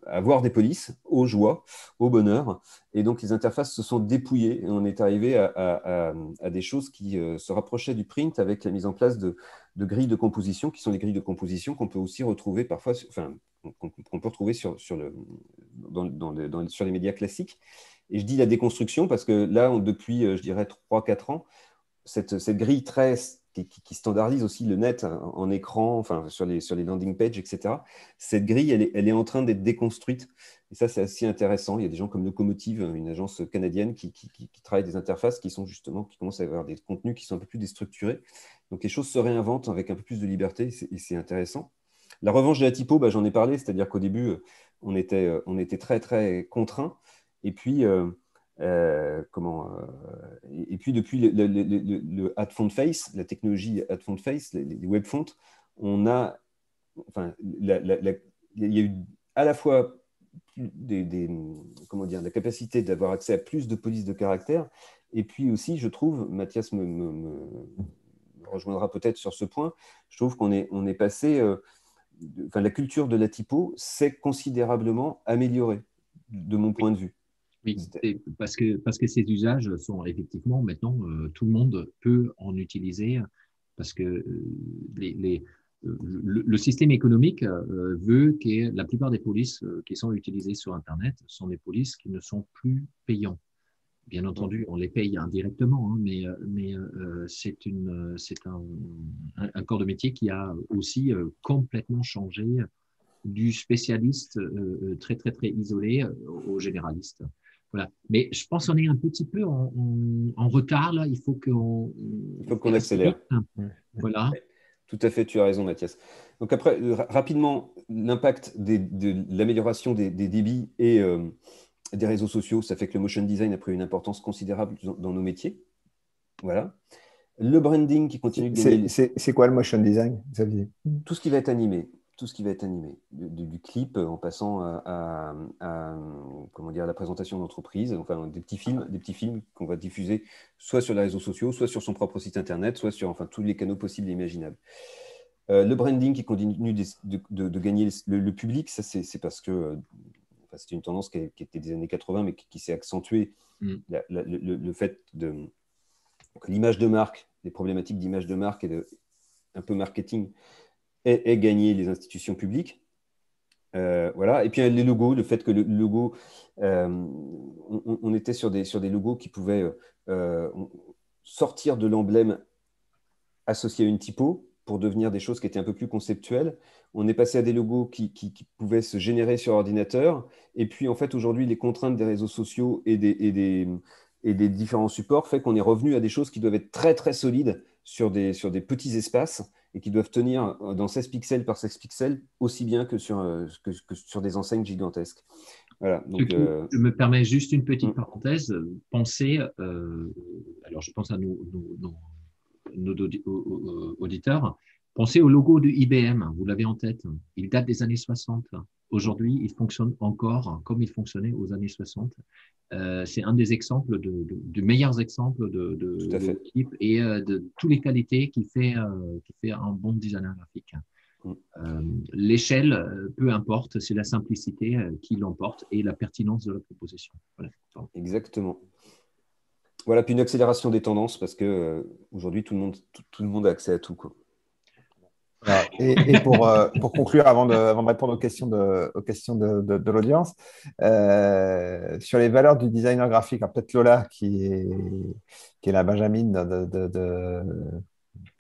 à avoir des polices aux joies, au bonheur. Et donc, les interfaces se sont dépouillées et on est arrivé à, à, à, à des choses qui euh, se rapprochaient du print avec la mise en place de, de grilles de composition, qui sont des grilles de composition qu'on peut aussi retrouver parfois, enfin, qu'on qu'on peut retrouver sur, sur, le, dans, dans le, dans, sur les médias classiques. Et je dis la déconstruction parce que là, on, depuis, je dirais, trois quatre ans, cette, cette grille très... Qui, qui standardise aussi le net en écran, enfin, sur les, sur les landing pages, et cetera. Cette grille, elle est, elle est en train d'être déconstruite. Et ça, c'est assez intéressant. Il y a des gens comme Locomotive, une agence canadienne, qui, qui, qui, qui travaille des interfaces qui sont justement, qui commencent à avoir des contenus qui sont un peu plus déstructurés. Donc, les choses se réinventent avec un peu plus de liberté et c'est intéressant. La revanche de la typo, bah, j'en ai parlé, c'est-à-dire qu'au début, on était, on était très, très contraints. Et puis... Euh, Euh, comment, euh, et, et puis depuis le, le, le, le, le @font-face, la technologie @font-face, les, les web fonts, on a, enfin, la, la, la, il y a eu à la fois des, des, comment dire, la capacité d'avoir accès à plus de polices de caractère, et puis aussi, je trouve, Mathias me, me, me rejoindra peut-être sur ce point, je trouve qu'on est, on est passé, euh, de, enfin, la culture de la typo s'est considérablement améliorée, de mon point de vue. Oui, parce que, parce que ces usages sont effectivement, maintenant, euh, tout le monde peut en utiliser parce que euh, les, les, euh, le, le système économique euh, veut que la plupart des polices euh, qui sont utilisées sur Internet sont des polices qui ne sont plus payantes. Bien entendu, on les paye indirectement, hein, mais, mais euh, c'est un, un, un corps de métier qui a aussi euh, complètement changé du spécialiste euh, très, très, très isolé euh, au généraliste. Voilà. Mais je pense qu'on est un petit peu en, en, en retard, là. Il faut qu'on qu accélère. Voilà. Tout à fait, tu as raison, Mathias. Donc après, rapidement, l'impact de l'amélioration des, des débits et euh, des réseaux sociaux, ça fait que le motion design a pris une importance considérable dans, dans nos métiers. Voilà. Le branding qui continue de... C'est quoi le motion design, Xavier? Tout ce qui va être animé. Tout ce qui va être animé, du, du clip en passant à, à, à comment dire, la présentation d'entreprise, enfin des petits films, des petits films qu'on va diffuser soit sur les réseaux sociaux, soit sur son propre site internet, soit sur enfin tous les canaux possibles et imaginables. Euh, le branding qui continue de, de, de, de gagner le, le public, ça c'est parce que euh, enfin, c'était une tendance qui, qui était des années quatre-vingt, mais qui, qui s'est accentuée. Mm. La, la, le, le fait de l'image de marque, les problématiques d'image de marque et de un peu marketing. Et, et gagner les institutions publiques. Euh, voilà. Et puis les logos, le fait que le logo, euh, on, on était sur des, sur des logos qui pouvaient euh, sortir de l'emblème associé à une typo pour devenir des choses qui étaient un peu plus conceptuelles. On est passé à des logos qui, qui, qui pouvaient se générer sur ordinateur. Et puis en fait aujourd'hui, les contraintes des réseaux sociaux et des, et des, et des différents supports fait qu'on est revenu à des choses qui doivent être très très solides sur des, sur des petits espaces et qui doivent tenir dans seize pixels par seize pixels aussi bien que sur, que, que sur des enseignes gigantesques. Voilà, donc, je, euh... je me permets juste une petite parenthèse. Pensez, euh, alors je pense à nos, nos, nos, nos auditeurs, pensez au logo de I B M, vous l'avez en tête, il date des années soixante. Aujourd'hui, il fonctionne encore comme il fonctionnait aux années soixante. Euh, c'est un des exemples, de, de, de meilleurs exemples de, de, de l'équipe et euh, de, de toutes les qualités qui fait, euh, qui fait un bon designer graphique. Mm. Euh, L'échelle, peu importe, c'est la simplicité qui l'emporte et la pertinence de la proposition. Voilà. Exactement. Voilà, puis une accélération des tendances parce que euh, aujourd'hui, tout le monde, tout, tout le monde a accès à tout, quoi. Et, et pour, euh, pour conclure, avant de, avant de répondre aux questions de, aux questions de, de, de l'audience, euh, sur les valeurs du designer graphique, peut-être Lola, qui est, qui est la Benjamine de, de, de,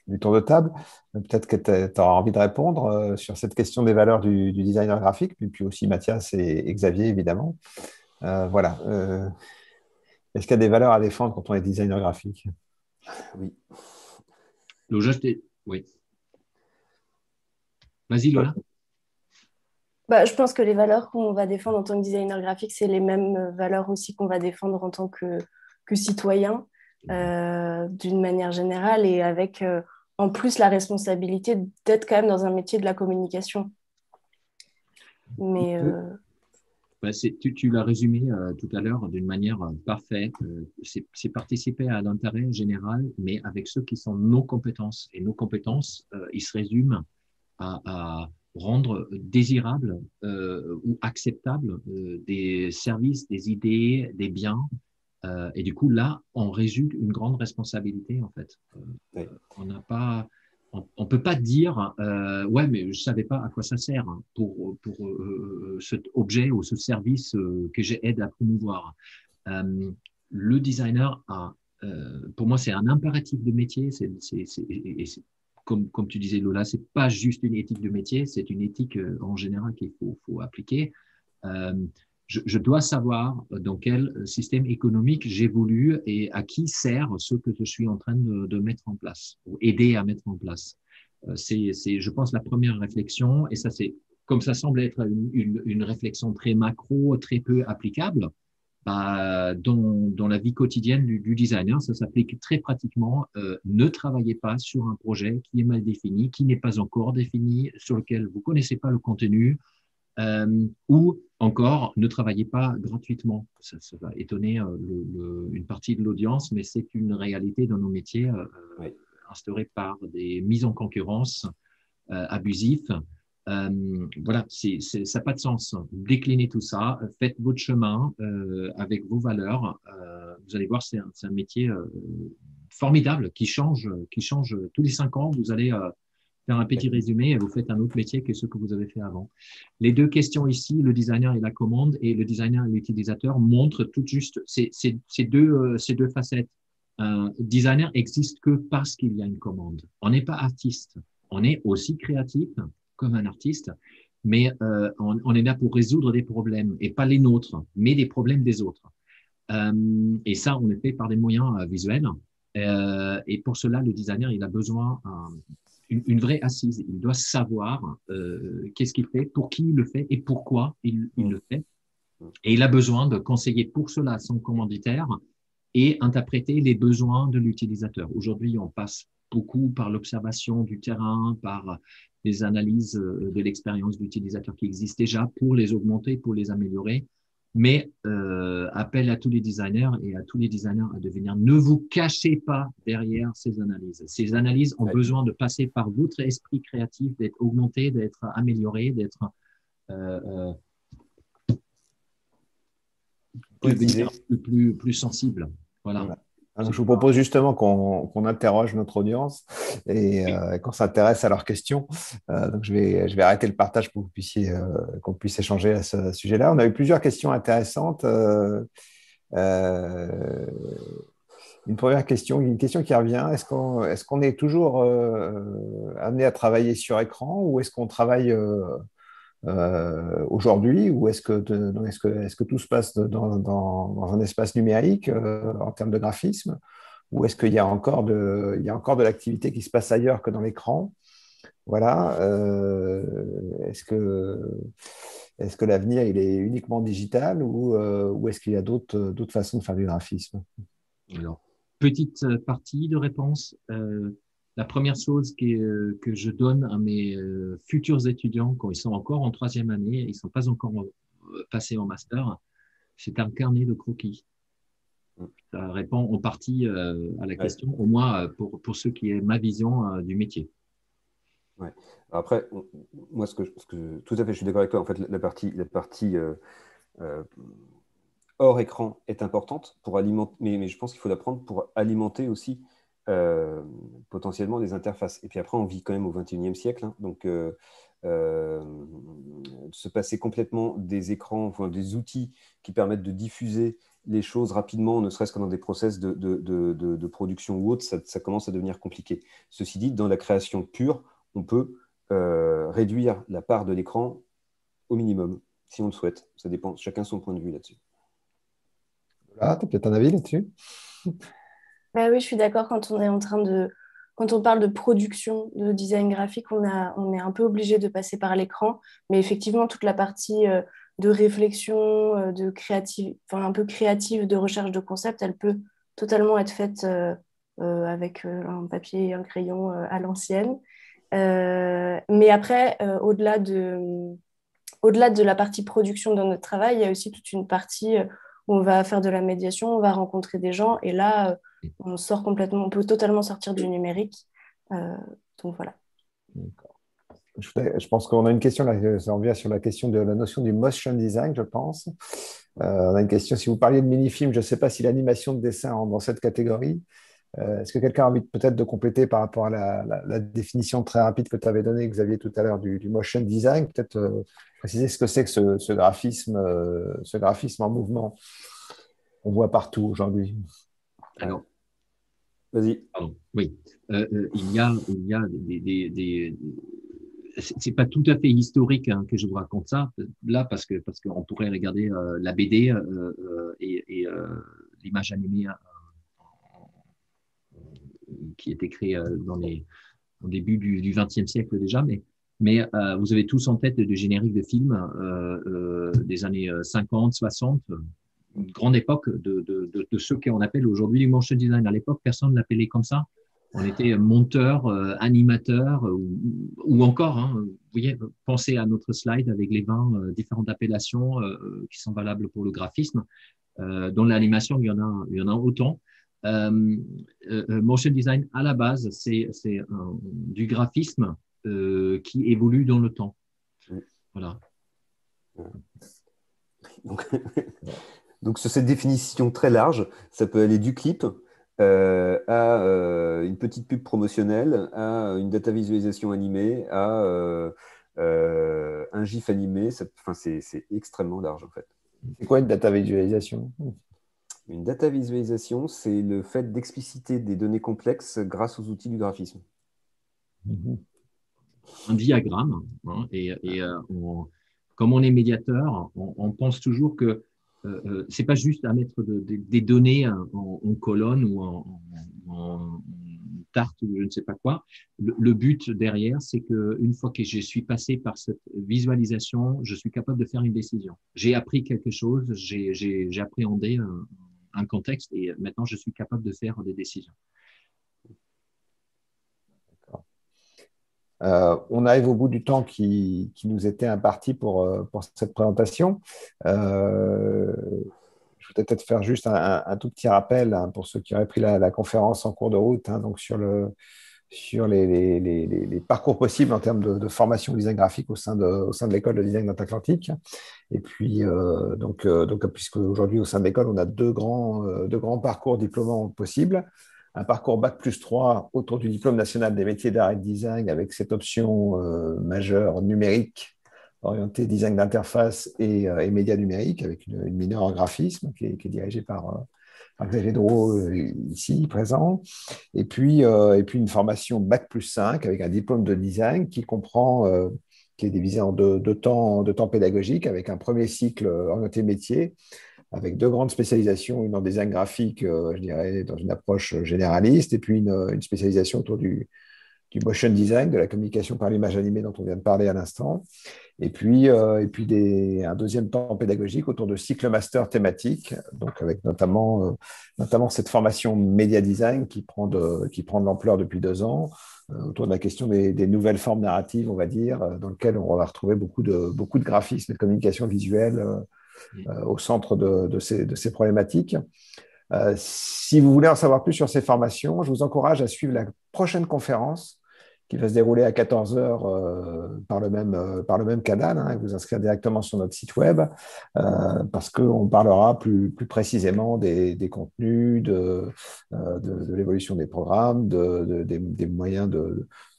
du tour de table, peut-être que tu auras envie de répondre euh, sur cette question des valeurs du, du designer graphique, puis, puis aussi Mathias et, et Xavier, évidemment. Euh, voilà. Euh, est-ce qu'il y a des valeurs à défendre quand on est designer graphique? Oui. Donc, j'étais... Oui. Vas-y, Lola. Bah, je pense que les valeurs qu'on va défendre en tant que designer graphique, c'est les mêmes valeurs aussi qu'on va défendre en tant que, que citoyen, euh, d'une manière générale, et avec euh, en plus la responsabilité d'être quand même dans un métier de la communication. Mais, euh... bah, tu tu l'as résumé euh, tout à l'heure d'une manière parfaite. Euh, c'est participer à l'intérêt général, mais avec ceux qui sont nos compétences. Et nos compétences, euh, ils se résument À, à, rendre désirable euh, ou acceptable euh, des services, des idées, des biens. Euh, et du coup, là, on résulte une grande responsabilité, en fait. Euh, oui. On n'a pas... On ne peut pas dire euh, « ouais, mais je ne savais pas à quoi ça sert hein, pour, pour euh, cet objet ou ce service euh, que j'aide à promouvoir euh, ». Le designer a, euh, pour moi, c'est un impératif de métier. C'est, c'est, c'est, et c'est, comme, comme tu disais, Lola, ce n'est pas juste une éthique de métier, c'est une éthique euh, en général qu'il faut, faut appliquer. Euh, je, je dois savoir dans quel système économique j'évolue et à qui sert ce que je suis en train de, de mettre en place, ou aider à mettre en place. Euh, c'est, c'est, je pense, la première réflexion, et ça, c'est, comme ça semble être une, une, une réflexion très macro, très peu applicable. Bah, dans, dans la vie quotidienne du, du designer, ça s'applique très pratiquement. Euh, ne travaillez pas sur un projet qui est mal défini, qui n'est pas encore défini, sur lequel vous ne connaissez pas le contenu, euh, ou encore, ne travaillez pas gratuitement. Ça, ça va étonner euh, le, le, une partie de l'audience, mais c'est une réalité dans nos métiers euh, oui. instaurée par des mises en concurrence euh, abusives. Euh, voilà, c'est, c'est, ça n'a pas de sens. Déclinez tout ça, faites votre chemin euh, avec vos valeurs. Euh, vous allez voir, c'est un, c'est un métier euh, formidable qui change, qui change tous les cinq ans. Vous allez euh, faire un petit résumé et vous faites un autre métier que ce que vous avez fait avant. Les deux questions ici, le designer et la commande, et le designer et l'utilisateur, montrent tout juste ces, ces, ces, deux, euh, ces deux facettes. Un designer n'existe que parce qu'il y a une commande. On n'est pas artiste, on est aussi créatif comme un artiste, mais euh, on, on est là pour résoudre des problèmes, et pas les nôtres, mais des problèmes des autres. Euh, et ça, on le fait par des moyens euh, visuels. Euh, et pour cela, le designer, il a besoin euh, une, une vraie assise. Il doit savoir euh, qu'est-ce qu'il fait, pour qui il le fait et pourquoi il, il le fait. Et il a besoin de conseiller pour cela son commanditaire et interpréter les besoins de l'utilisateur. Aujourd'hui, on passe beaucoup par l'observation du terrain, par les analyses de l'expérience d'utilisateurs qui existent déjà pour les augmenter, pour les améliorer. Mais euh, appel à tous les designers et à tous les designers à devenir, ne vous cachez pas derrière ces analyses. Ces analyses ont ouais. besoin de passer par votre esprit créatif, d'être augmenté, d'être amélioré, d'être… Euh, euh, plus, plus, plus sensible. Voilà. voilà. Donc, je vous propose justement qu'on, qu'on interroge notre audience et euh, qu'on s'intéresse à leurs questions. Euh, donc je vais, je vais arrêter le partage pour que vous puissiez, euh, qu'on puisse échanger à ce sujet-là. On a eu plusieurs questions intéressantes. Euh, euh, une première question, une question qui revient. Est-ce qu'on, est-ce qu'on est toujours euh, amené à travailler sur écran, ou est-ce qu'on travaille euh, Euh, aujourd'hui, ou est-ce que, est-ce que, est-ce que tout se passe dans, dans, dans un espace numérique euh, en termes de graphisme, ou est-ce qu'il y a encore de, il y a encore de l'activité qui se passe ailleurs que dans l'écran? Voilà. Euh, est-ce que, est-ce que l'avenir il est uniquement digital, ou, euh, ou est-ce qu'il y a d'autres, d'autres façons de faire du graphisme? Alors, petite partie de réponse. Euh... La première chose que, que je donne à mes futurs étudiants, quand ils sont encore en troisième année, ils ne sont pas encore passés en master, c'est un carnet de croquis. Ça répond en partie à la question, ouais. au moins pour, pour ce qui est ma vision du métier. Ouais. Après, moi, ce que, ce que, tout à fait, je suis d'accord avec toi. En fait, la partie, la partie euh, euh, hors écran est importante, pour alimenter, mais, mais je pense qu'il faut la prendre pour alimenter aussi Euh, potentiellement des interfaces. Et puis après, on vit quand même au vingt et unième siècle, hein, donc euh, euh, se passer complètement des écrans, enfin, des outils qui permettent de diffuser les choses rapidement, ne serait-ce que dans des process de, de, de, de, de production ou autre, ça, ça commence à devenir compliqué. Ceci dit, dans la création pure, on peut euh, réduire la part de l'écran au minimum, si on le souhaite. Ça dépend, chacun son point de vue là-dessus. Ah, tu as peut-être un avis là-dessus? Bah oui, je suis d'accord. Quand on est en train de, quand on parle de production de design graphique, on a, on est un peu obligé de passer par l'écran. Mais effectivement, toute la partie de réflexion, de créative, enfin un peu créative, de recherche de concept, elle peut totalement être faite avec un papier et un crayon à l'ancienne. Mais après, au-delà de, au-delà de la partie production dans notre travail, il y a aussi toute une partie où on va faire de la médiation, on va rencontrer des gens, et là. On sort complètement, on peut totalement sortir du numérique. Euh, donc voilà. D'accord. Je, je pense qu'on a une question, là, ça revient sur la question de la notion du motion design, je pense. Euh, on a une question, si vous parliez de mini-film, je ne sais pas si l'animation de dessin rentre dans cette catégorie. Euh, Est-ce que quelqu'un a envie peut-être de compléter par rapport à la, la, la définition très rapide que tu avais donnée, Xavier, tout à l'heure, du, du motion design? Peut-être euh, préciser ce que c'est que ce, ce, graphisme, euh, ce graphisme en mouvement qu'on voit partout aujourd'hui. Alors, vas-y. Oui, euh, euh, il y a, il y a des... des, des... C'est pas tout à fait historique hein, que je vous raconte ça là parce que parce qu'on pourrait regarder euh, la B D euh, et, et euh, l'image animée euh, qui était créée euh, dans les au début du, du vingtième siècle déjà, mais mais euh, vous avez tous en tête de génériques de films euh, euh, des années cinquante, soixante, une grande époque de de de, de ce qu'on appelle aujourd'hui le motion design. À l'époque, personne l'appelait comme ça. On était monteur, euh, animateur, euh, ou encore, hein, vous voyez, pensez à notre slide avec les vingt euh, différentes appellations euh, qui sont valables pour le graphisme. Euh, dans l'animation, il y en a, il y en a autant. Euh, euh, motion design, à la base, c'est euh, du graphisme euh, qui évolue dans le temps. Voilà. Donc, donc sur cette définition très large, ça peut aller du clip. Euh, à euh, une petite pub promotionnelle, à une data visualisation animée, à euh, euh, un gif animé. Enfin, c'est extrêmement large en fait. C'est quoi une data visualisation? Une data visualisation, c'est le fait d'expliciter des données complexes grâce aux outils du graphisme. Mmh. Un diagramme. Hein, et et euh, on, comme on est médiateur, on, on pense toujours que Euh, c'est pas juste à mettre de, de, des données en, en colonne ou en, en, en tarte ou je ne sais pas quoi. Le, le but derrière, c'est qu'une fois que je suis passé par cette visualisation, je suis capable de faire une décision. J'ai appris quelque chose, j'ai appréhendé un, un contexte et maintenant je suis capable de faire des décisions. Euh, on arrive au bout du temps qui, qui nous était imparti pour, pour cette présentation. Euh, je vais peut-être faire juste un, un tout petit rappel hein, pour ceux qui auraient pris la, la conférence en cours de route hein, donc sur, le, sur les, les, les, les parcours possibles en termes de, de formation design graphique au sein de, au sein de l'école de design Nantes Atlantique. Et puis, euh, donc, euh, donc, puisque aujourd'hui au sein de l'école, on a deux grands, euh, deux grands parcours diplômants possibles. Un parcours bac plus trois autour du diplôme national des métiers d'art et de design avec cette option euh, majeure numérique orientée design d'interface et, euh, et médias numériques avec une, une mineure en graphisme qui est, qui est dirigée par, euh, par Xavier Drouault euh, ici présent. Et puis, euh, et puis une formation bac plus cinq avec un diplôme de design qui comprend, euh, qui est divisé en deux, deux, temps, deux temps pédagogiques avec un premier cycle orienté métier avec deux grandes spécialisations, une en design graphique, euh, je dirais, dans une approche généraliste, et puis une, une spécialisation autour du, du motion design, de la communication par l'image animée dont on vient de parler à l'instant, et puis, euh, et puis des, un deuxième temps pédagogique autour de cycle master thématique, donc avec notamment, euh, notamment cette formation média design qui prend de, qui prend de l'ampleur depuis deux ans, euh, autour de la question des, des nouvelles formes narratives, on va dire, euh, dans lesquelles on va retrouver beaucoup de, beaucoup de graphisme, de communication visuelle, euh, Euh, au centre de, de, ces, de ces problématiques. Euh, si vous voulez en savoir plus sur ces formations, je vous encourage à suivre la prochaine conférence qui va se dérouler à quatorze heures euh, par, le même, euh, par le même canal, hein, et vous inscrire directement sur notre site web euh, parce qu'on parlera plus, plus précisément des, des contenus, de, euh, de, de l'évolution des programmes, de, de, des, des moyens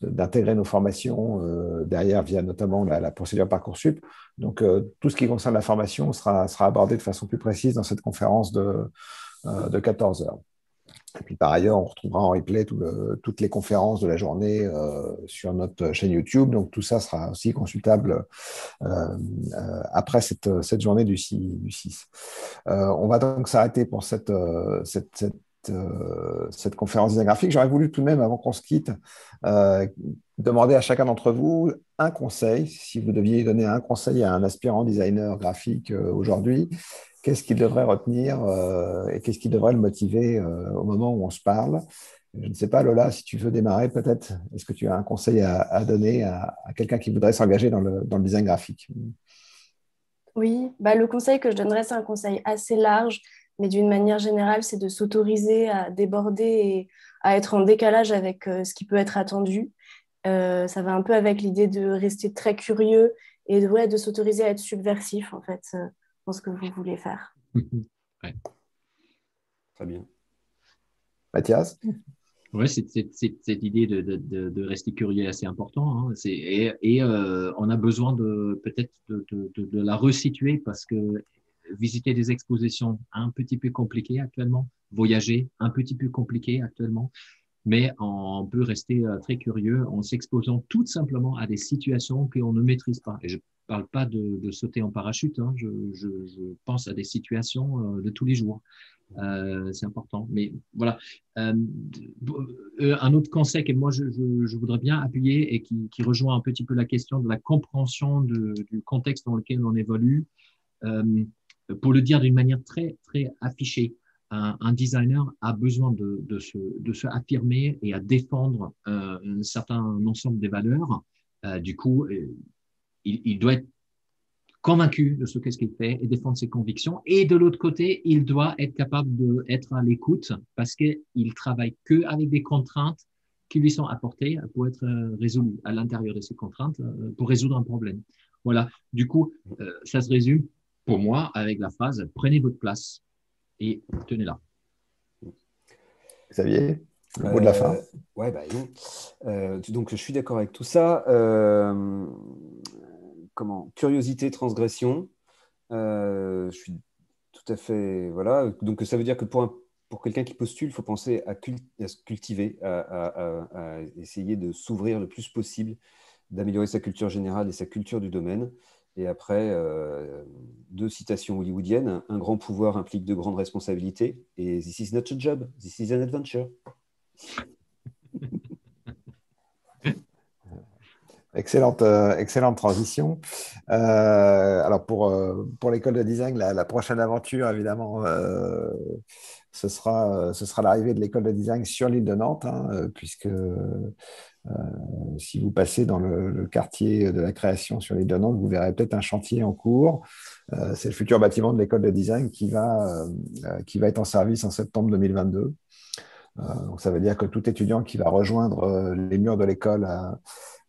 d'intégrer de, de, nos formations euh, derrière via notamment la, la procédure Parcoursup. Donc, euh, tout ce qui concerne la formation sera, sera abordé de façon plus précise dans cette conférence de, euh, de quatorze heures. Et puis, par ailleurs, on retrouvera en replay tout le, toutes les conférences de la journée euh, sur notre chaîne YouTube. Donc, tout ça sera aussi consultable euh, euh, après cette, cette journée du six. Euh, on va donc s'arrêter pour cette, euh, cette, cette cette conférence design graphique. J'aurais voulu tout de même, avant qu'on se quitte, euh, demander à chacun d'entre vous un conseil. Si vous deviez donner un conseil à un aspirant designer graphique euh, aujourd'hui, qu'est-ce qu'il devrait retenir euh, et qu'est-ce qui devrait le motiver euh, au moment où on se parle? Je ne sais pas, Lola, si tu veux démarrer peut-être, est-ce que tu as un conseil à, à donner à, à quelqu'un qui voudrait s'engager dans le, dans le design graphique? Oui, bah, le conseil que je donnerais, c'est un conseil assez large. Mais d'une manière générale, c'est de s'autoriser à déborder et à être en décalage avec ce qui peut être attendu Euh, ça va un peu avec l'idée de rester très curieux et de, ouais, de s'autoriser à être subversif, en fait, euh, dans ce que vous voulez faire. Ouais. Très bien. Mathias ? Oui, c'est, c'est, c'est, cette idée de, de, de rester curieux est assez important. Hein. C'est, et et euh, on a besoin de, peut-être de, de, de, de la resituer, parce que visiter des expositions, un petit peu compliqué actuellement. Voyager, un petit peu compliqué actuellement. Mais on peut rester très curieux en s'exposant tout simplement à des situations qu'on ne maîtrise pas. Et je ne parle pas de, de sauter en parachute, hein. je, je, je pense à des situations de tous les jours. Euh, c'est important. Mais voilà. Euh, un autre conseil que moi, je, je, je voudrais bien appuyer et qui, qui rejoint un petit peu la question de la compréhension de, du contexte dans lequel on évolue, euh, pour le dire d'une manière très, très affichée. Un designer a besoin de, de, se, de se affirmer et à défendre euh, un certain ensemble des valeurs. Euh, du coup, euh, il, il doit être convaincu de ce qu'est-ce qu'il fait et défendre ses convictions. Et de l'autre côté, il doit être capable d'être à l'écoute, parce qu'il travaille que avec des contraintes qui lui sont apportées pour être résolu à l'intérieur de ces contraintes, pour résoudre un problème. Voilà. Du coup, euh, ça se résume pour moi avec la phrase « Prenez votre place ». Et tenez-la. Xavier, le mot euh, de la fin. Ouais, bah, euh, donc je suis d'accord avec tout ça. Euh, comment ? Curiosité, transgression. Euh, je suis tout à fait. Voilà. Donc ça veut dire que pour, un, pour quelqu'un qui postule, il faut penser à, cul- à se cultiver, à, à, à, à essayer de s'ouvrir le plus possible, d'améliorer sa culture générale et sa culture du domaine. Et après, euh, deux citations hollywoodiennes, un grand pouvoir implique de grandes responsabilités, et this is not a job, this is an adventure. Excellente, euh, excellente transition. Euh, alors, pour, euh, pour l'école de design, la, la prochaine aventure, évidemment, euh, ce sera, ce sera l'arrivée de l'école de design sur l'île de Nantes, hein, puisque... Euh, si vous passez dans le, le quartier de la création sur l'île de Nantes, vous verrez peut-être un chantier en cours. Euh, c'est le futur bâtiment de l'école de design qui va, euh, qui va être en service en septembre deux mille vingt-deux. Euh, donc ça veut dire que tout étudiant qui va rejoindre euh, les murs de l'école, à,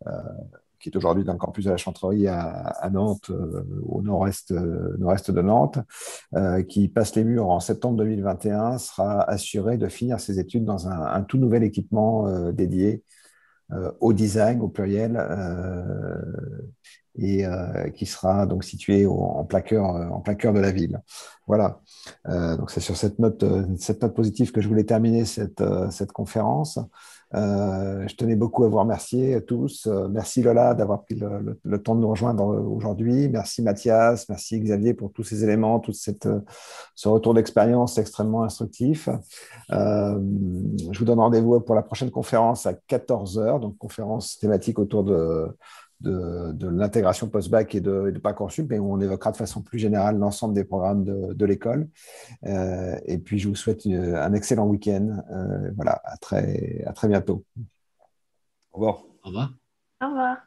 euh, qui est aujourd'hui dans le campus de la Chantrerie à, à Nantes, euh, au nord-est, euh, nord-est de Nantes, euh, qui passe les murs en septembre deux mille vingt et un, sera assuré de finir ses études dans un, un tout nouvel équipement euh, dédié au design au pluriel, euh, et euh, qui sera donc situé au, en, plein cœur, en plein cœur de la ville. Voilà, euh, donc c'est sur cette note, cette note positive que je voulais terminer cette, cette conférence. Euh, je tenais beaucoup à vous remercier à tous. Euh, merci Lola d'avoir pris le, le, le temps de nous rejoindre aujourd'hui. Merci Mathias, merci Xavier pour tous ces éléments, tout cette, ce retour d'expérience extrêmement instructif. Euh, je vous donne rendez-vous pour la prochaine conférence à quatorze heures, donc conférence thématique autour de, de, de l'intégration post-bac et de, de Parcoursup, mais où on évoquera de façon plus générale l'ensemble des programmes de, de l'école. Euh, et puis, je vous souhaite une, un excellent week-end. Euh, voilà, à très, à très bientôt. Au revoir. Au revoir. Au revoir.